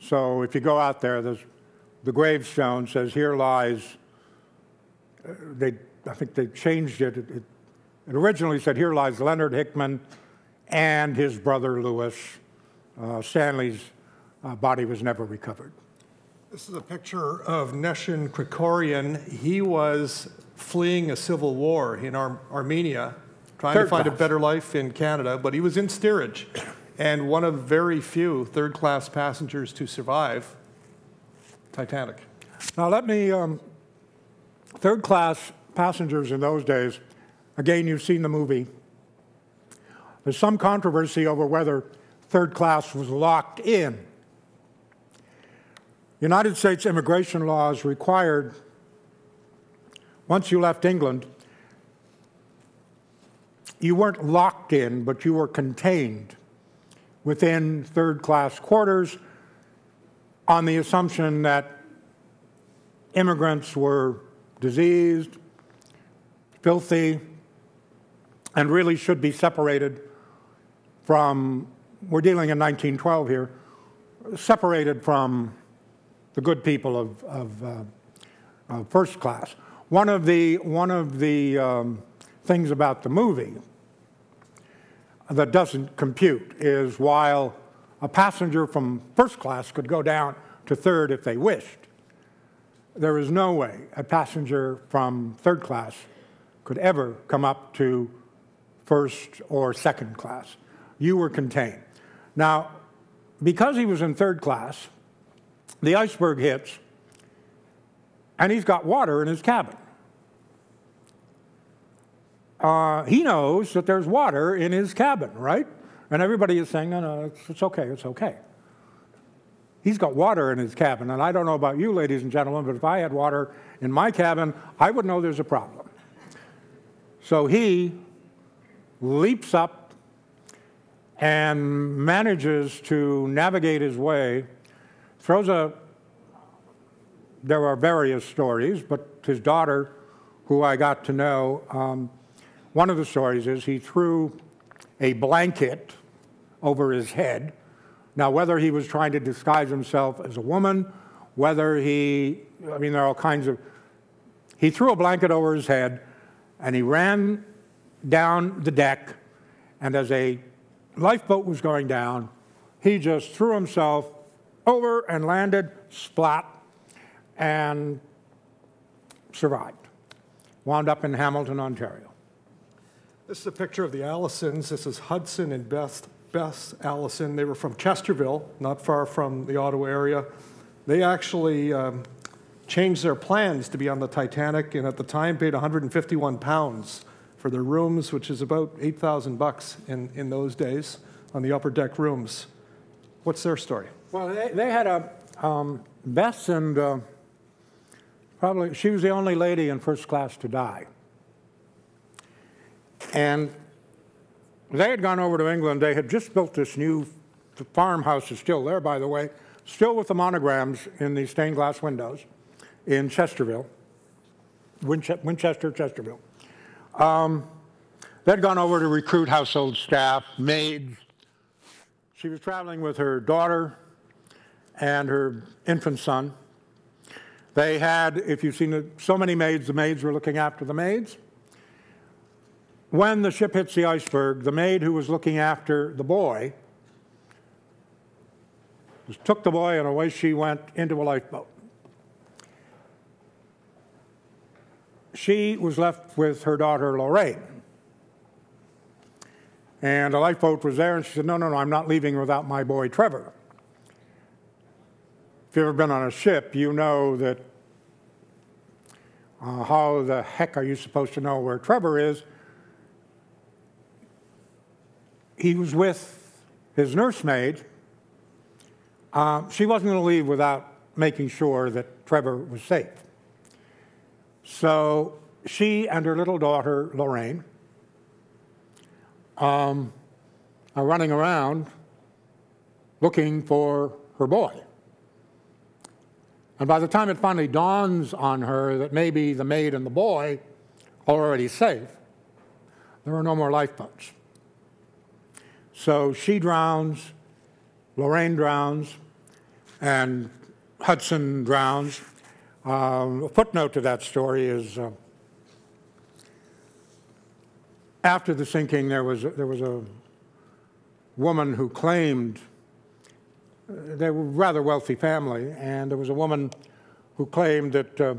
So if you go out there, the gravestone says, here lies, I think they changed it. It originally said, here lies Leonard Hickman and his brother Lewis. Stanley's body was never recovered. This is a picture of Neshin Krikorian. He was fleeing a civil war in Armenia, trying to find a better life in Canada, but he was in steerage, and one of very few third-class passengers to survive Titanic. Now let me, third-class passengers in those days, again, you've seen the movie. There's some controversy over whether third class was locked in. United States immigration laws required, once you left England, you weren't locked in, but you were contained within third-class quarters on the assumption that immigrants were diseased, filthy, and really should be separated from, we're dealing in 1912 here, separated from the good people of first class. One of the things about the movie that doesn't compute is while a passenger from first class could go down to third if they wished, there is no way a passenger from third class could ever come up to first or second class. You were contained. Now, because he was in third class, the iceberg hits, and he's got water in his cabin. He knows that there's water in his cabin, right? And everybody is saying, no, no, it's okay, it's okay. He's got water in his cabin, and I don't know about you, ladies and gentlemen, but if I had water in my cabin, I would know there's a problem. So he leaps up and manages to navigate his way, throws a, there are various stories, but his daughter, who I got to know, one of the stories is he threw a blanket over his head. Now, whether he was trying to disguise himself as a woman, whether he, I mean, there are all kinds of, he threw a blanket over his head and he ran down the deck, and as a lifeboat was going down, he just threw himself over and landed, splat, and survived. Wound up in Hamilton, Ontario. This is a picture of the Allisons. This is Hudson and Bess Allison. They were from Chesterville, not far from the Ottawa area. They actually changed their plans to be on the Titanic, and at the time paid 151 pounds for their rooms, which is about 8,000 bucks in those days on the upper deck rooms. What's their story? Well, they had a, Bess and probably, she was the only lady in first class to die. And they had gone over to England. They had just built this new, the farmhouse is still there, by the way, still with the monograms in the stained glass windows in Chesterville, Chesterville. They'd gone over to recruit household staff, maids. She was traveling with her daughter and her infant son. They had, if you've seen it, so many maids, the maids were looking after the maids. When the ship hits the iceberg, the maid who was looking after the boy just took the boy and away she went into a lifeboat. she was left with her daughter, Lorraine. And a lifeboat was there, and she said, no, no, no, I'm not leaving without my boy, Trevor. If you've ever been on a ship, you know that how the heck are you supposed to know where Trevor is? He was with his nursemaid. She wasn't going to leave without making sure that Trevor was safe. So she and her little daughter, Lorraine, are running around looking for her boy. And by the time it finally dawns on her that maybe the maid and the boy are already safe, there are no more lifeboats. So she drowns, Lorraine drowns, and Hudson drowns. A footnote to that story is after the sinking, there was a woman who claimed, they were a rather wealthy family, and there was a woman who claimed that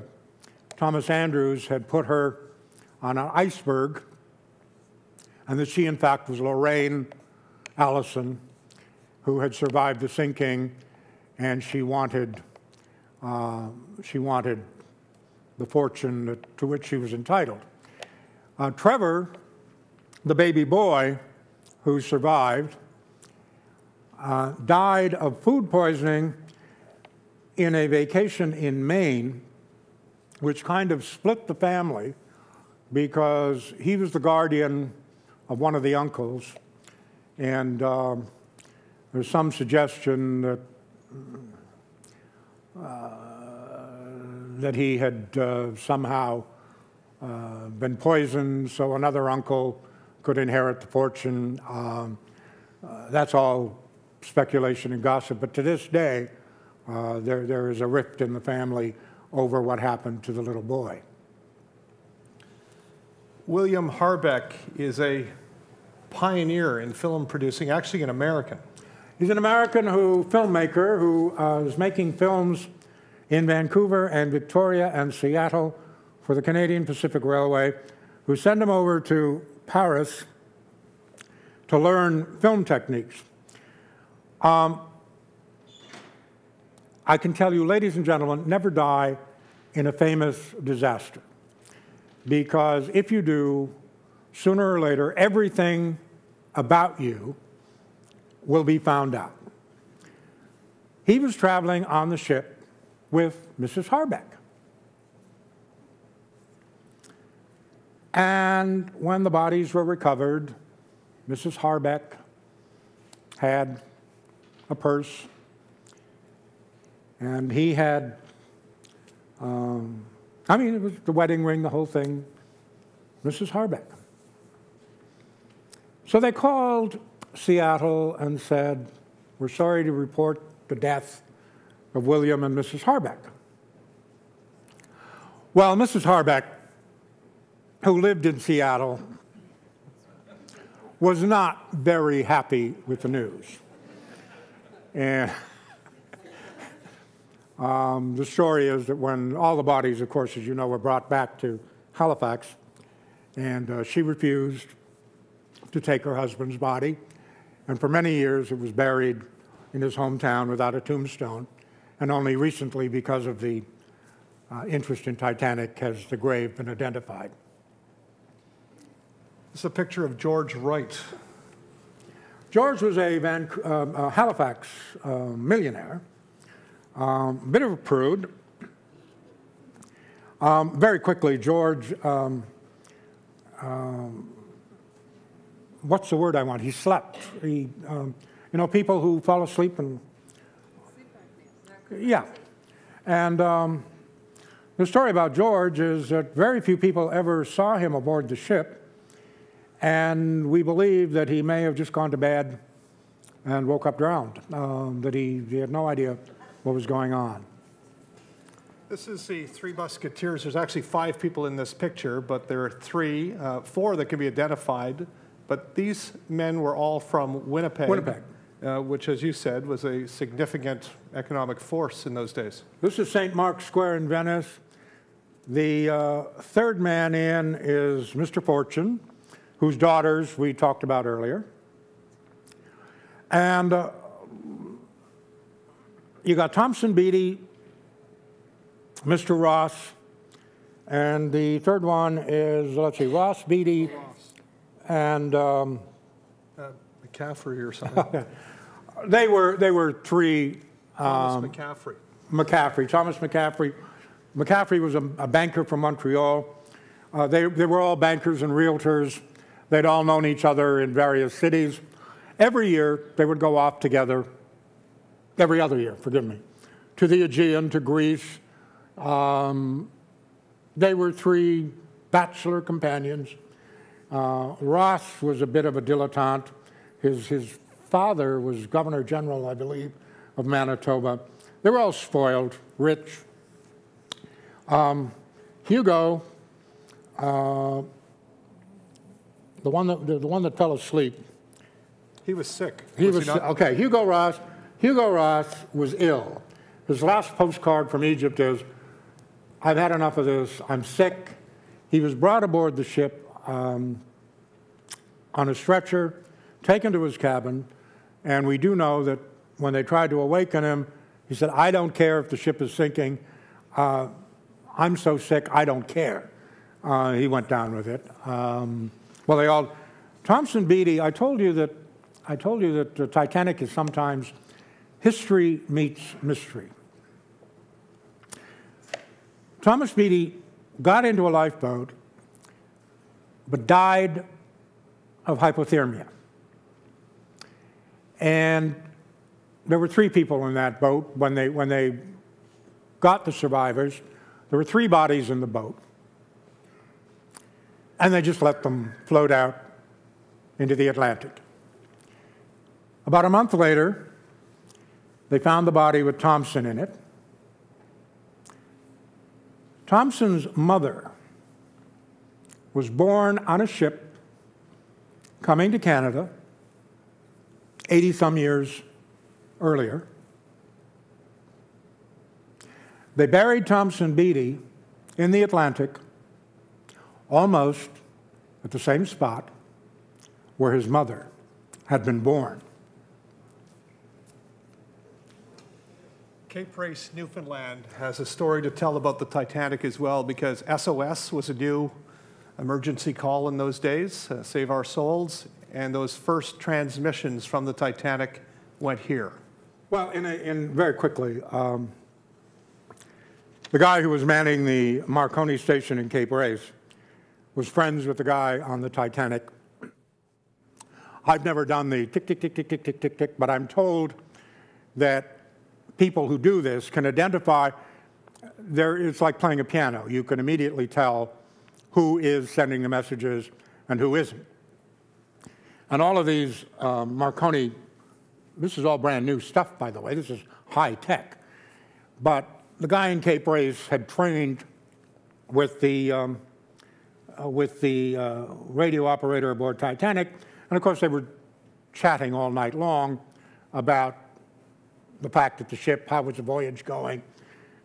Thomas Andrews had put her on an iceberg, and that she, in fact, was Lorraine Allison, who had survived the sinking, and she wanted the fortune to which she was entitled. Trevor, the baby boy who survived, died of food poisoning in a vacation in Maine, which kind of split the family because he was the guardian of one of the uncles, and there's some suggestion that that he had somehow been poisoned, so another uncle could inherit the fortune. That's all speculation and gossip, but to this day, there is a rift in the family over what happened to the little boy. William Harbeck is a pioneer in film producing, actually an American. He's an American filmmaker who is making films in Vancouver and Victoria and Seattle for the Canadian Pacific Railway, who send him over to Paris to learn film techniques. I can tell you, ladies and gentlemen, never die in a famous disaster, because if you do, sooner or later, everything about you will be found out. He was traveling on the ship with Mrs. Harbeck. And when the bodies were recovered, Mrs. Harbeck had a purse, and he had, I mean, it was the wedding ring, the whole thing, Mrs. Harbeck. So they called Seattle and said, we're sorry to report the death of William and Mrs. Harbeck. Well, Mrs. Harbeck, who lived in Seattle, was not very happy with the news. And the story is that when all the bodies, of course, as you know, were brought back to Halifax, and she refused to take her husband's body. And for many years, it was buried in his hometown without a tombstone. And only recently, because of the interest in Titanic, has the grave been identified. This is a picture of George Wright. George was a Halifax millionaire, bit of a prude. Very quickly, George, what's the word I want? He slept. He, you know, people who fall asleep and... Yeah. And the story about George is that very few people ever saw him aboard the ship, and we believe that he may have just gone to bed and woke up drowned, that he had no idea what was going on. This is the Three Musketeers. There's actually 5 people in this picture, but there are 4 that can be identified. But these men were all from Winnipeg. Which, as you said, was a significant economic force in those days. This is St. Mark's Square in Venice. The third man in is Mr. Fortune, whose daughters we talked about earlier. And you got Thompson Beatty, Mr. Ross, and the third one is, let's see, Ross, Beatty, and McCaffrey or something. They were three. Thomas McCaffrey. Thomas McCaffrey. McCaffrey was a banker from Montreal. They were all bankers and realtors. They'd all known each other in various cities. Every year, they would go off together, every other year, forgive me, to the Aegean, to Greece. They were three bachelor companions. Ross was a bit of a dilettante. His father was governor general, I believe, of Manitoba. They were all spoiled, rich. Hugo, the one that fell asleep. He was sick. Okay, Hugo Ross. Hugo Ross was ill. His last postcard from Egypt is, "I've had enough of this. I'm sick." He was brought aboard the ship on a stretcher, taken to his cabin, and we do know that when they tried to awaken him, he said, "I don't care if the ship is sinking. I'm so sick, I don't care." He went down with it. Well, they all. Thompson Beatty. I told you that the Titanic is sometimes history meets mystery. Thomas Beatty got into a lifeboat, but died of hypothermia. And there were three people in that boat when they got the survivors. There were three bodies in the boat, and they just let them float out into the Atlantic. About a month later, they found the body with Thompson in it. Thompson's mother was born on a ship coming to Canada 80-some years earlier. They buried Thompson Beatty in the Atlantic, almost at the same spot where his mother had been born. Cape Race, Newfoundland, has a story to tell about the Titanic as well, because SOS was a new emergency call in those days, Save Our Souls, and those first transmissions from the Titanic went here. Well, very quickly, the guy who was manning the Marconi station in Cape Race was friends with the guy on the Titanic. I've never done the tick, tick, tick, tick, tick, tick, tick, tick, but I'm told that people who do this can identify. It's like playing a piano. You can immediately tell who is sending the messages and who isn't. And all of these Marconi, this is all brand new stuff, by the way. This is high tech. But the guy in Cape Race had trained with the radio operator aboard Titanic, and of course they were chatting all night long about the fact that the ship, how was the voyage going,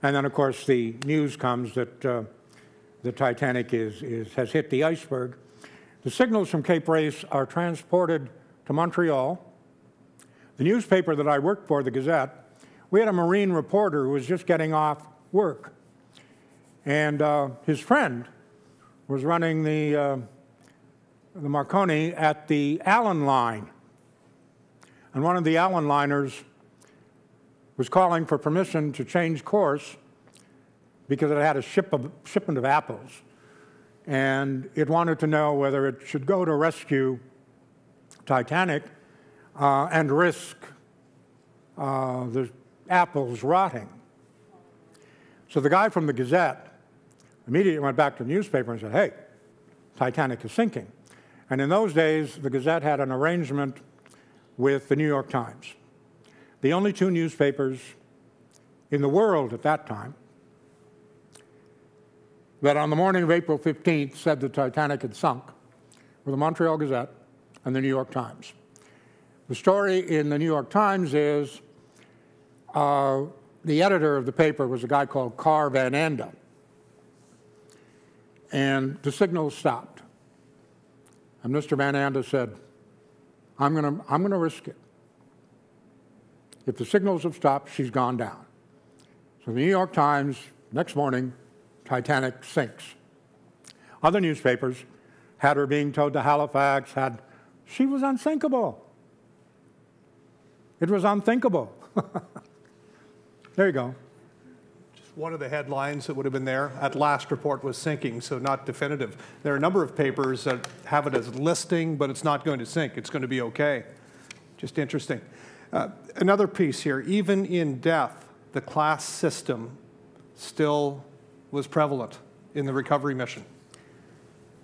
and then of course the news comes that the Titanic has hit the iceberg. The signals from Cape Race are transported to Montreal. The newspaper that I worked for, the Gazette, we had a Marine reporter who was just getting off work, and his friend was running the Marconi at the Allen line, and one of the Allen liners was calling for permission to change course because it had a shipment of apples, and it wanted to know whether it should go to rescue Titanic and risk the apples rotting. So the guy from the Gazette immediately went back to the newspaper and said, "Hey, Titanic is sinking." And in those days, the Gazette had an arrangement with the New York Times, the only two newspapers in the world at that time, that on the morning of April 15th said the Titanic had sunk, were the Montreal Gazette and the New York Times. The story in the New York Times is, the editor of the paper was a guy called Carr Van Anda. and the signal stopped. And Mr. Van Anda said, I'm gonna risk it. If the signals have stopped, she's gone down. So the New York Times, next morning, Titanic sinks. Other newspapers had her being towed to Halifax, she was unsinkable. It was unthinkable. There you go. Just one of the headlines that would have been there, at last report was sinking, so not definitive. There are a number of papers that have it as listing, but it's not going to sink. It's going to be okay. Just interesting. Another piece here, even in death, the class system still was prevalent in the recovery mission.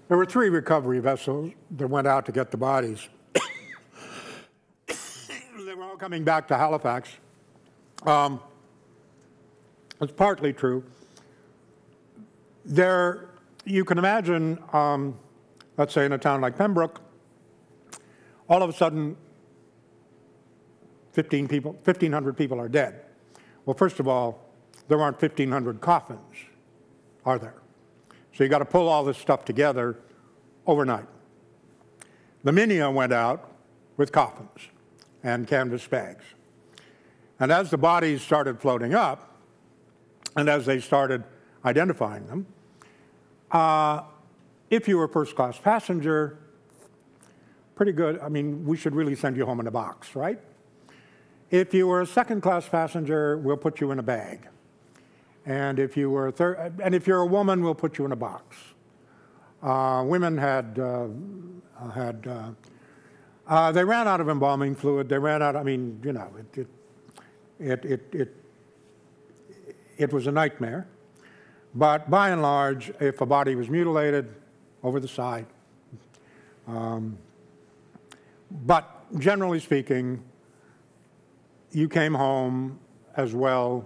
There were 3 recovery vessels that went out to get the bodies. They were all coming back to Halifax. It's partly true. There, you can imagine, let's say in a town like Pembroke, all of a sudden, 1,500 people are dead. Well, first of all, there aren't 1,500 coffins, are there? So you got to pull all this stuff together overnight. The Minia went out with coffins and canvas bags. And as the bodies started floating up, and as they started identifying them, if you were a first-class passenger, pretty good. I mean, we should really send you home in a box, right? If you were a second-class passenger, we'll put you in a bag. And if you were a if you're a woman, we'll put you in a box. Women had they ran out of embalming fluid. They ran out. I mean, you know, it was a nightmare. But by and large, if a body was mutilated, over the side. But generally speaking, you came home as well,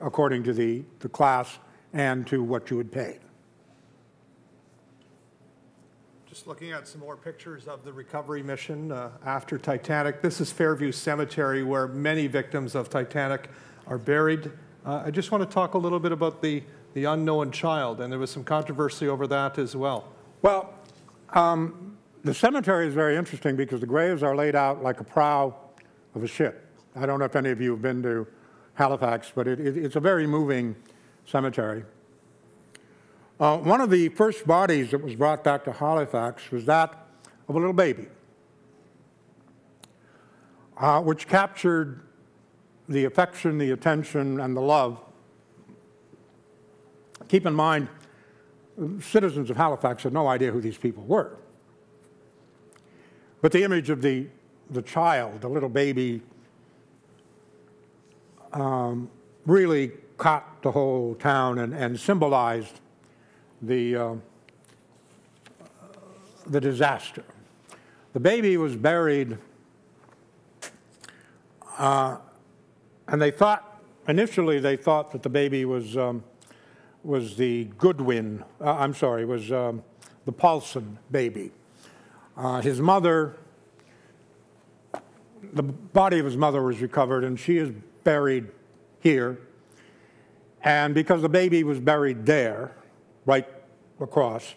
according to the class and to what you had paid. Just looking at some more pictures of the recovery mission after Titanic. This is Fairview Cemetery, where many victims of Titanic are buried. I just want to talk a little bit about the unknown child, and there was some controversy over that as well. Well, the cemetery is very interesting because the graves are laid out like a prow of a ship. I don't know if any of you have been to Halifax, but it's a very moving cemetery. One of the first bodies that was brought back to Halifax was that of a little baby, which captured the affection, the attention, and the love. Keep in mind, citizens of Halifax had no idea who these people were. But the image of the child, the little baby, really caught the whole town and symbolized the disaster. The baby was buried, and they thought, initially they thought that the baby was the Goodwin, I'm sorry, was the Paulson baby. His mother, the body of his mother was recovered, and she is buried here, and because the baby was buried there, right across,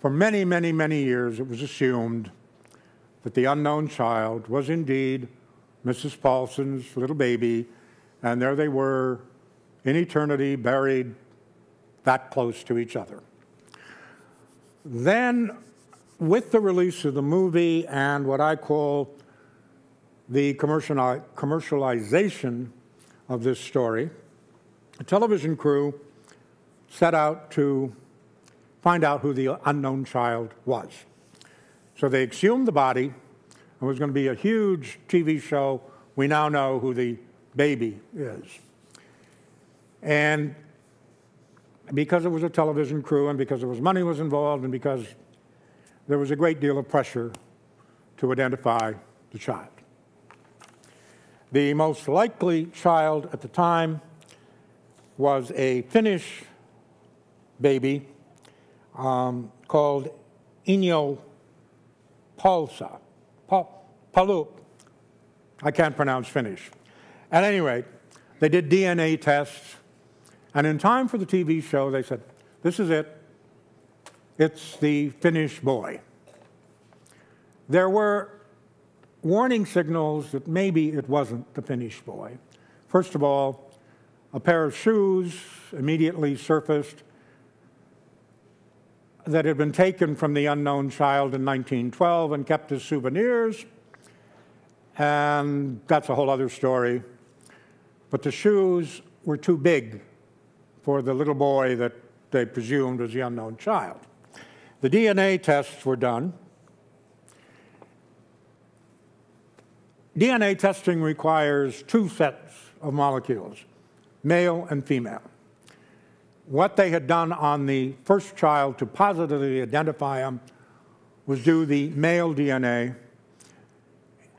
for many, many, many years it was assumed that the unknown child was indeed Mrs. Paulson's little baby, and there they were in eternity buried that close to each other. Then, with the release of the movie and what I call the commercialization of this story, a television crew set out to find out who the unknown child was. So they exhumed the body, and it was going to be a huge TV show. We now know who the baby is. And because it was a television crew, and because there was money was involved, and because there was a great deal of pressure to identify the child. The most likely child at the time was a Finnish baby called Inyo Palsa. Palup. I can't pronounce Finnish. At any rate, they did DNA tests, and in time for the TV show, they said, This is it. It's the Finnish boy. There were warning signals that maybe it wasn't the Finnish boy. First of all, a pair of shoes immediately surfaced that had been taken from the unknown child in 1912 and kept as souvenirs. And that's a whole other story. But the shoes were too big for the little boy that they presumed was the unknown child. The DNA tests were done. DNA testing requires two sets of molecules, male and female. What they had done on the first child to positively identify him was do the male DNA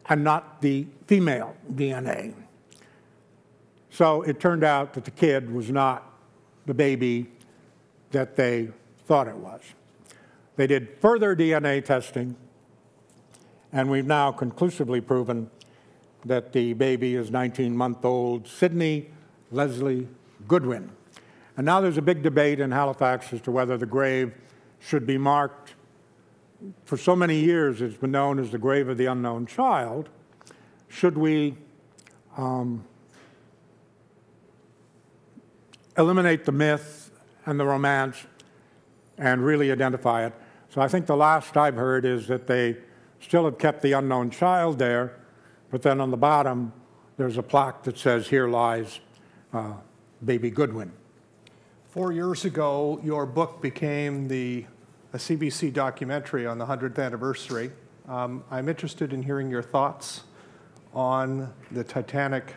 and not the female DNA. So it turned out that the kid was not the baby that they thought it was. They did further DNA testing, and we've now conclusively proven that the baby is 19-month-old Sydney Leslie Goodwin. And now there's a big debate in Halifax as to whether the grave should be marked. For so many years, it's been known as the grave of the unknown child. Should we eliminate the myth and the romance and really identify it? So I think the last I've heard is that they still have kept the unknown child there, but then on the bottom, there's a plaque that says, here lies baby Goodwin. 4 years ago, your book became a CBC documentary on the 100th anniversary. I'm interested in hearing your thoughts on the Titanic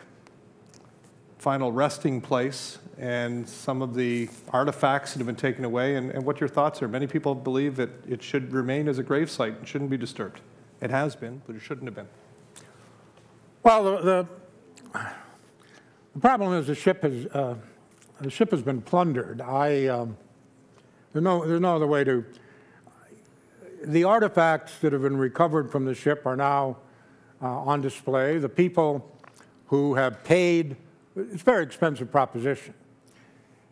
final resting place and some of the artifacts that have been taken away, and what your thoughts are. Many people believe that it should remain as a gravesite and shouldn't be disturbed. It has been, but it shouldn't have been. Well, the problem is the ship has been plundered. There's no other way to. The artifacts that have been recovered from the ship are now on display. The people who have paid, it's a very expensive proposition.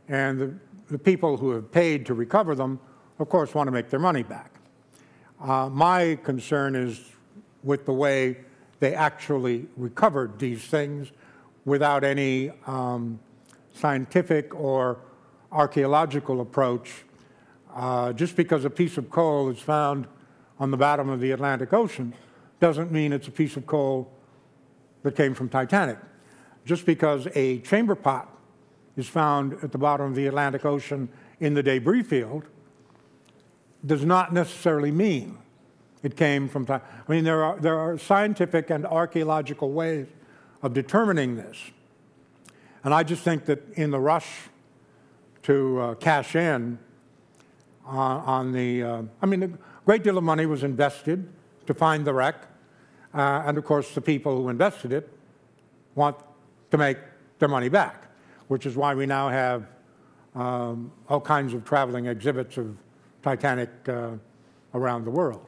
And the people who have paid to recover them, of course, want to make their money back. My concern is with the way they actually recovered these things without any scientific or archaeological approach. Just because a piece of coal is found on the bottom of the Atlantic Ocean doesn't mean it's a piece of coal that came from Titanic. Just because a chamber pot is found at the bottom of the Atlantic Ocean in the debris field does not necessarily mean it came from Titanic. I mean, there are scientific and archaeological ways of determining this. And I just think that in the rush to cash in on the, I mean, a great deal of money was invested to find the wreck. And of course, the people who invested it want to make their money back, which is why we now have all kinds of traveling exhibits of Titanic around the world.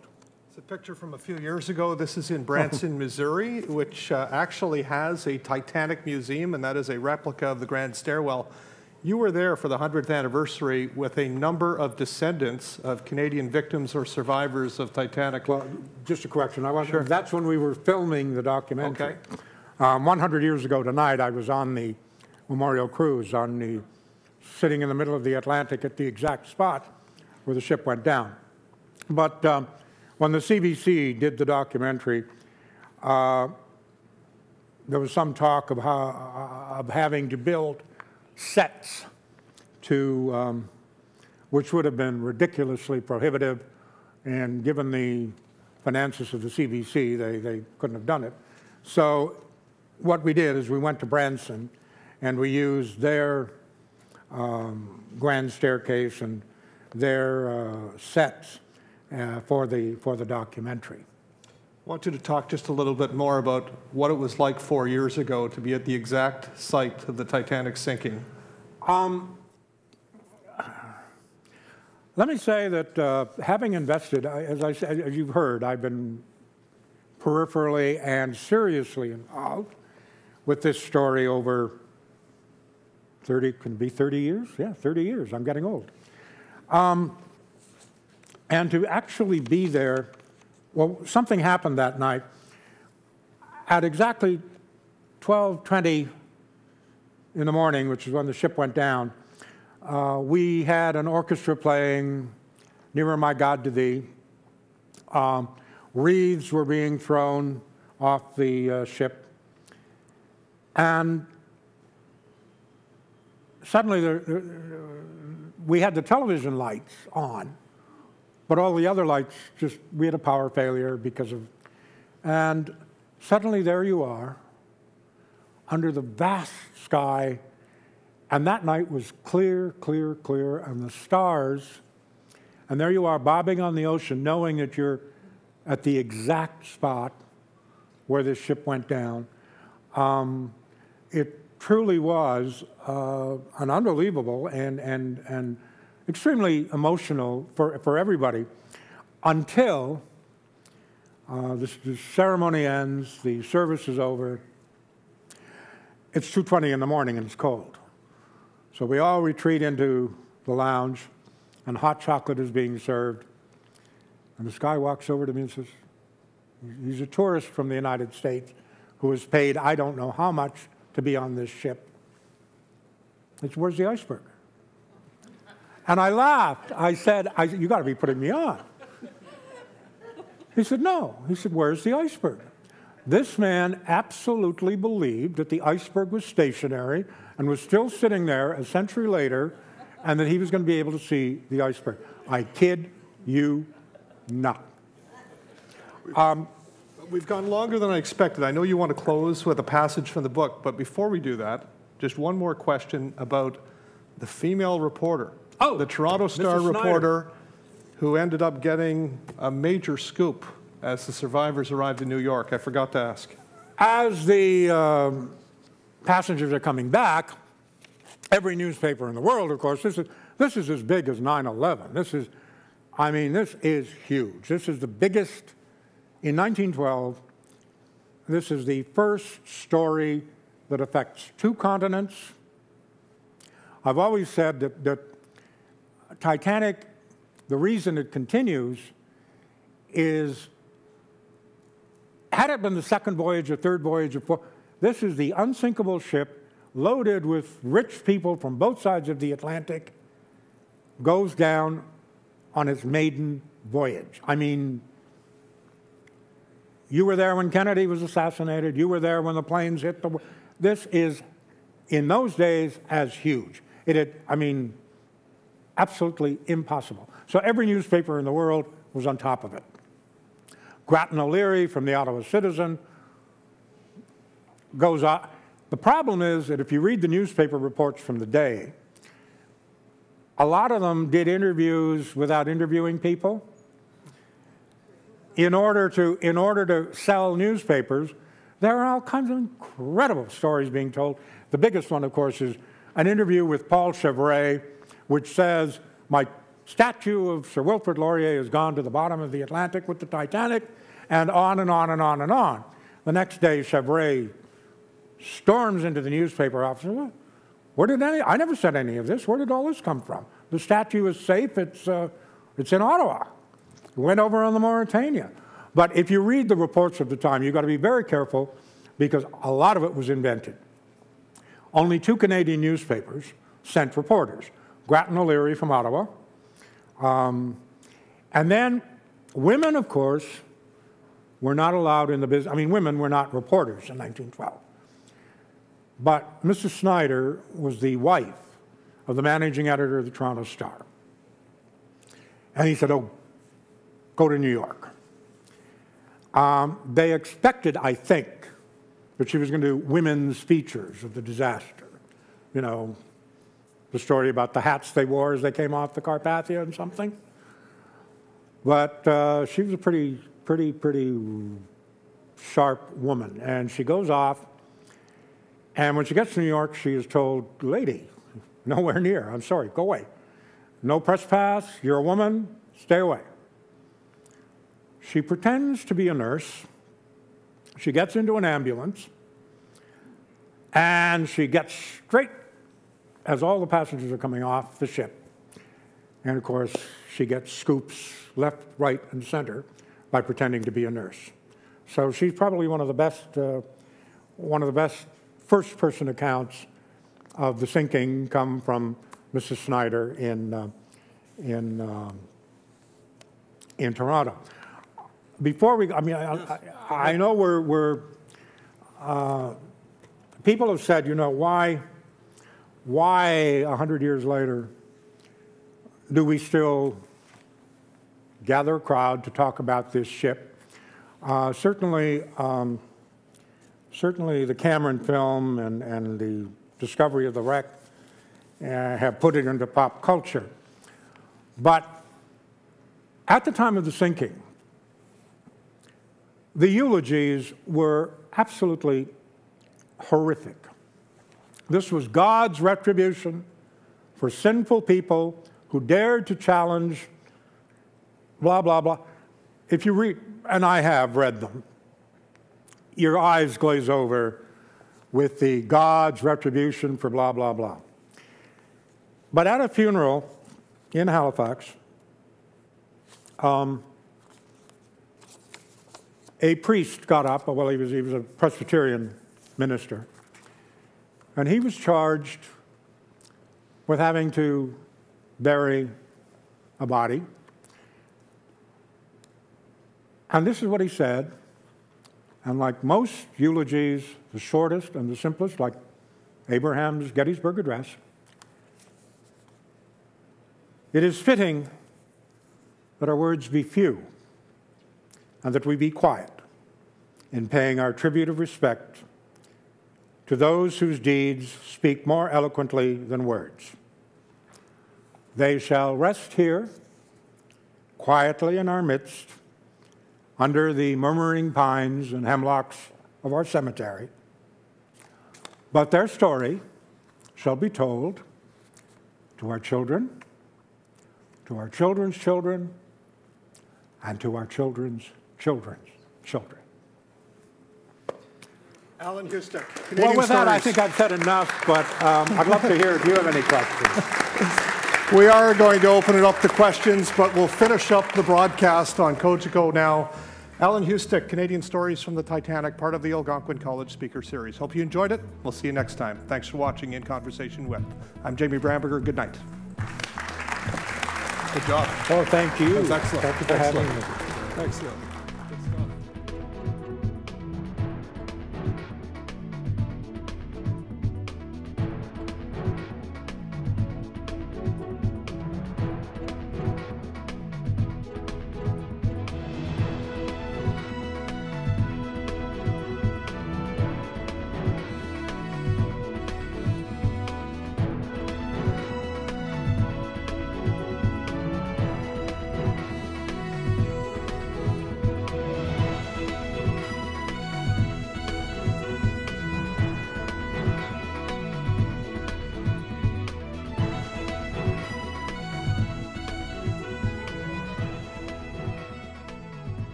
It's a picture from a few years ago. This is in Branson, Missouri, which actually has a Titanic museum, and that is a replica of the Grand Stairwell. You were there for the 100th anniversary with a number of descendants of Canadian victims or survivors of Titanic. Well, just a correction. I wasn't. Sure. That's when we were filming the documentary. Okay. 100 years ago tonight, I was on the Memorial Cruise, sitting in the middle of the Atlantic at the exact spot where the ship went down. But when the CBC did the documentary, there was some talk of, having to build sets to, which would have been ridiculously prohibitive. And given the finances of the CBC, they couldn't have done it. So what we did is we went to Branson, and we used their grand staircase and their sets for the documentary. I want you to talk just a little bit more about what it was like 4 years ago to be at the exact site of the Titanic sinking. Let me say that having invested, as you've heard, I've been peripherally and seriously involved with this story over 30 years. Yeah, 30 years. I'm getting old. And to actually be there, well, something happened that night. At exactly 12:20 in the morning, which is when the ship went down, we had an orchestra playing Nearer My God to Thee. Wreaths were being thrown off the ship. And suddenly we had the television lights on, but all the other lights just, we had a power failure because of, and suddenly there you are under the vast sky, and that night was clear, clear, clear, and the stars, and there you are bobbing on the ocean, knowing that you're at the exact spot where this ship went down. It truly was an unbelievable and extremely emotional for everybody until the ceremony ends, the service is over. It's 2:20 in the morning and it's cold. So we all retreat into the lounge and hot chocolate is being served. And this guy walks over to me and says, he's a tourist from the United States who was paid I don't know how much to be on this ship. It's, where's the iceberg? And I laughed. I said, you got to be putting me on. He said, no. He said, where's the iceberg? This man absolutely believed that the iceberg was stationary and was still sitting there a century later and that he was going to be able to see the iceberg. I kid you not. We've gone longer than I expected. I know you want to close with a passage from the book, but before we do that, just one more question about the female reporter. Oh, the Toronto Star reporter who ended up getting a major scoop as the survivors arrived in New York. I forgot to ask. As the passengers are coming back, every newspaper in the world, of course, this is as big as 9/11. This is, I mean, this is huge. This is the biggest. In 1912, this is the first story that affects two continents. I've always said that Titanic, the reason it continues is, had it been the second voyage or third voyage or fourth, this is the unsinkable ship loaded with rich people from both sides of the Atlantic, goes down on its maiden voyage. I mean, you were there when Kennedy was assassinated. You were there when the planes hit the... This is, in those days, as huge. It had, I mean, absolutely impossible. So every newspaper in the world was on top of it. Grattan O'Leary from the Ottawa Citizen goes on. The problem is that if you read the newspaper reports from the day, a lot of them did interviews without interviewing people. In order to sell newspapers, there are all kinds of incredible stories being told. The biggest one, of course, is an interview with Paul Chevré, which says, my statue of Sir Wilfrid Laurier has gone to the bottom of the Atlantic with the Titanic, and on and on and on and on. The next day, Chevré storms into the newspaper office. Well, where did I never said any of this. Where did all this come from? The statue is safe. It's in Ottawa. Went over on the Mauritania. But if you read the reports of the time, you've got to be very careful because a lot of it was invented. Only two Canadian newspapers sent reporters, Grattan O'Leary from Ottawa. And then women, of course, were not allowed in the business. I mean, women were not reporters in 1912. But Mrs. Snyder was the wife of the managing editor of the Toronto Star. And he said, oh, go to New York. They expected, I think, that she was going to do women's features of the disaster. You know, the story about the hats they wore as they came off the Carpathia and something. But she was a pretty sharp woman. And she goes off. And when she gets to New York, she is told, lady, nowhere near. I'm sorry, go away. No press pass. You're a woman. Stay away. She pretends to be a nurse. She gets into an ambulance, and she gets straight, as all the passengers are coming off the ship, And of course, she gets scoops left, right, and center by pretending to be a nurse. So she's probably one of the best first-person accounts of the sinking come from Mrs. Snyder in Toronto. Before we, I know we're people have said, you know, why 100 years later do we still gather a crowd to talk about this ship? Certainly the Cameron film and the discovery of the wreck have put it into pop culture. But at the time of the sinking, the eulogies were absolutely horrific. This was God's retribution for sinful people who dared to challenge blah, blah, blah. If you read, and I have read them, your eyes glaze over with the God's retribution for blah, blah, blah. But at a funeral in Halifax, a priest got up, well, he was a Presbyterian minister, and he was charged with having to bury a body. And this is what he said, and like most eulogies, the shortest and the simplest, like Abraham's Gettysburg Address, it is fitting that our words be few, and that we be quiet in paying our tribute of respect to those whose deeds speak more eloquently than words. They shall rest here, quietly in our midst, under the murmuring pines and hemlocks of our cemetery, but their story shall be told to our children, to our children's children, and to our children's children's children. Alan Hustak, Canadian Well, with Stories. That, I think I've said enough, but I'd love to hear if you have any questions. We are going to open it up to questions, but we'll finish up the broadcast on Kojiko now. Alan Hustak, Canadian Stories from the Titanic, part of the Algonquin College Speaker Series. Hope you enjoyed it. We'll see you next time. Thanks for watching In Conversation With. I'm Jamie Bramberger. Good night. Good job. Oh, thank you. That was excellent. Thank you for having me. Excellent.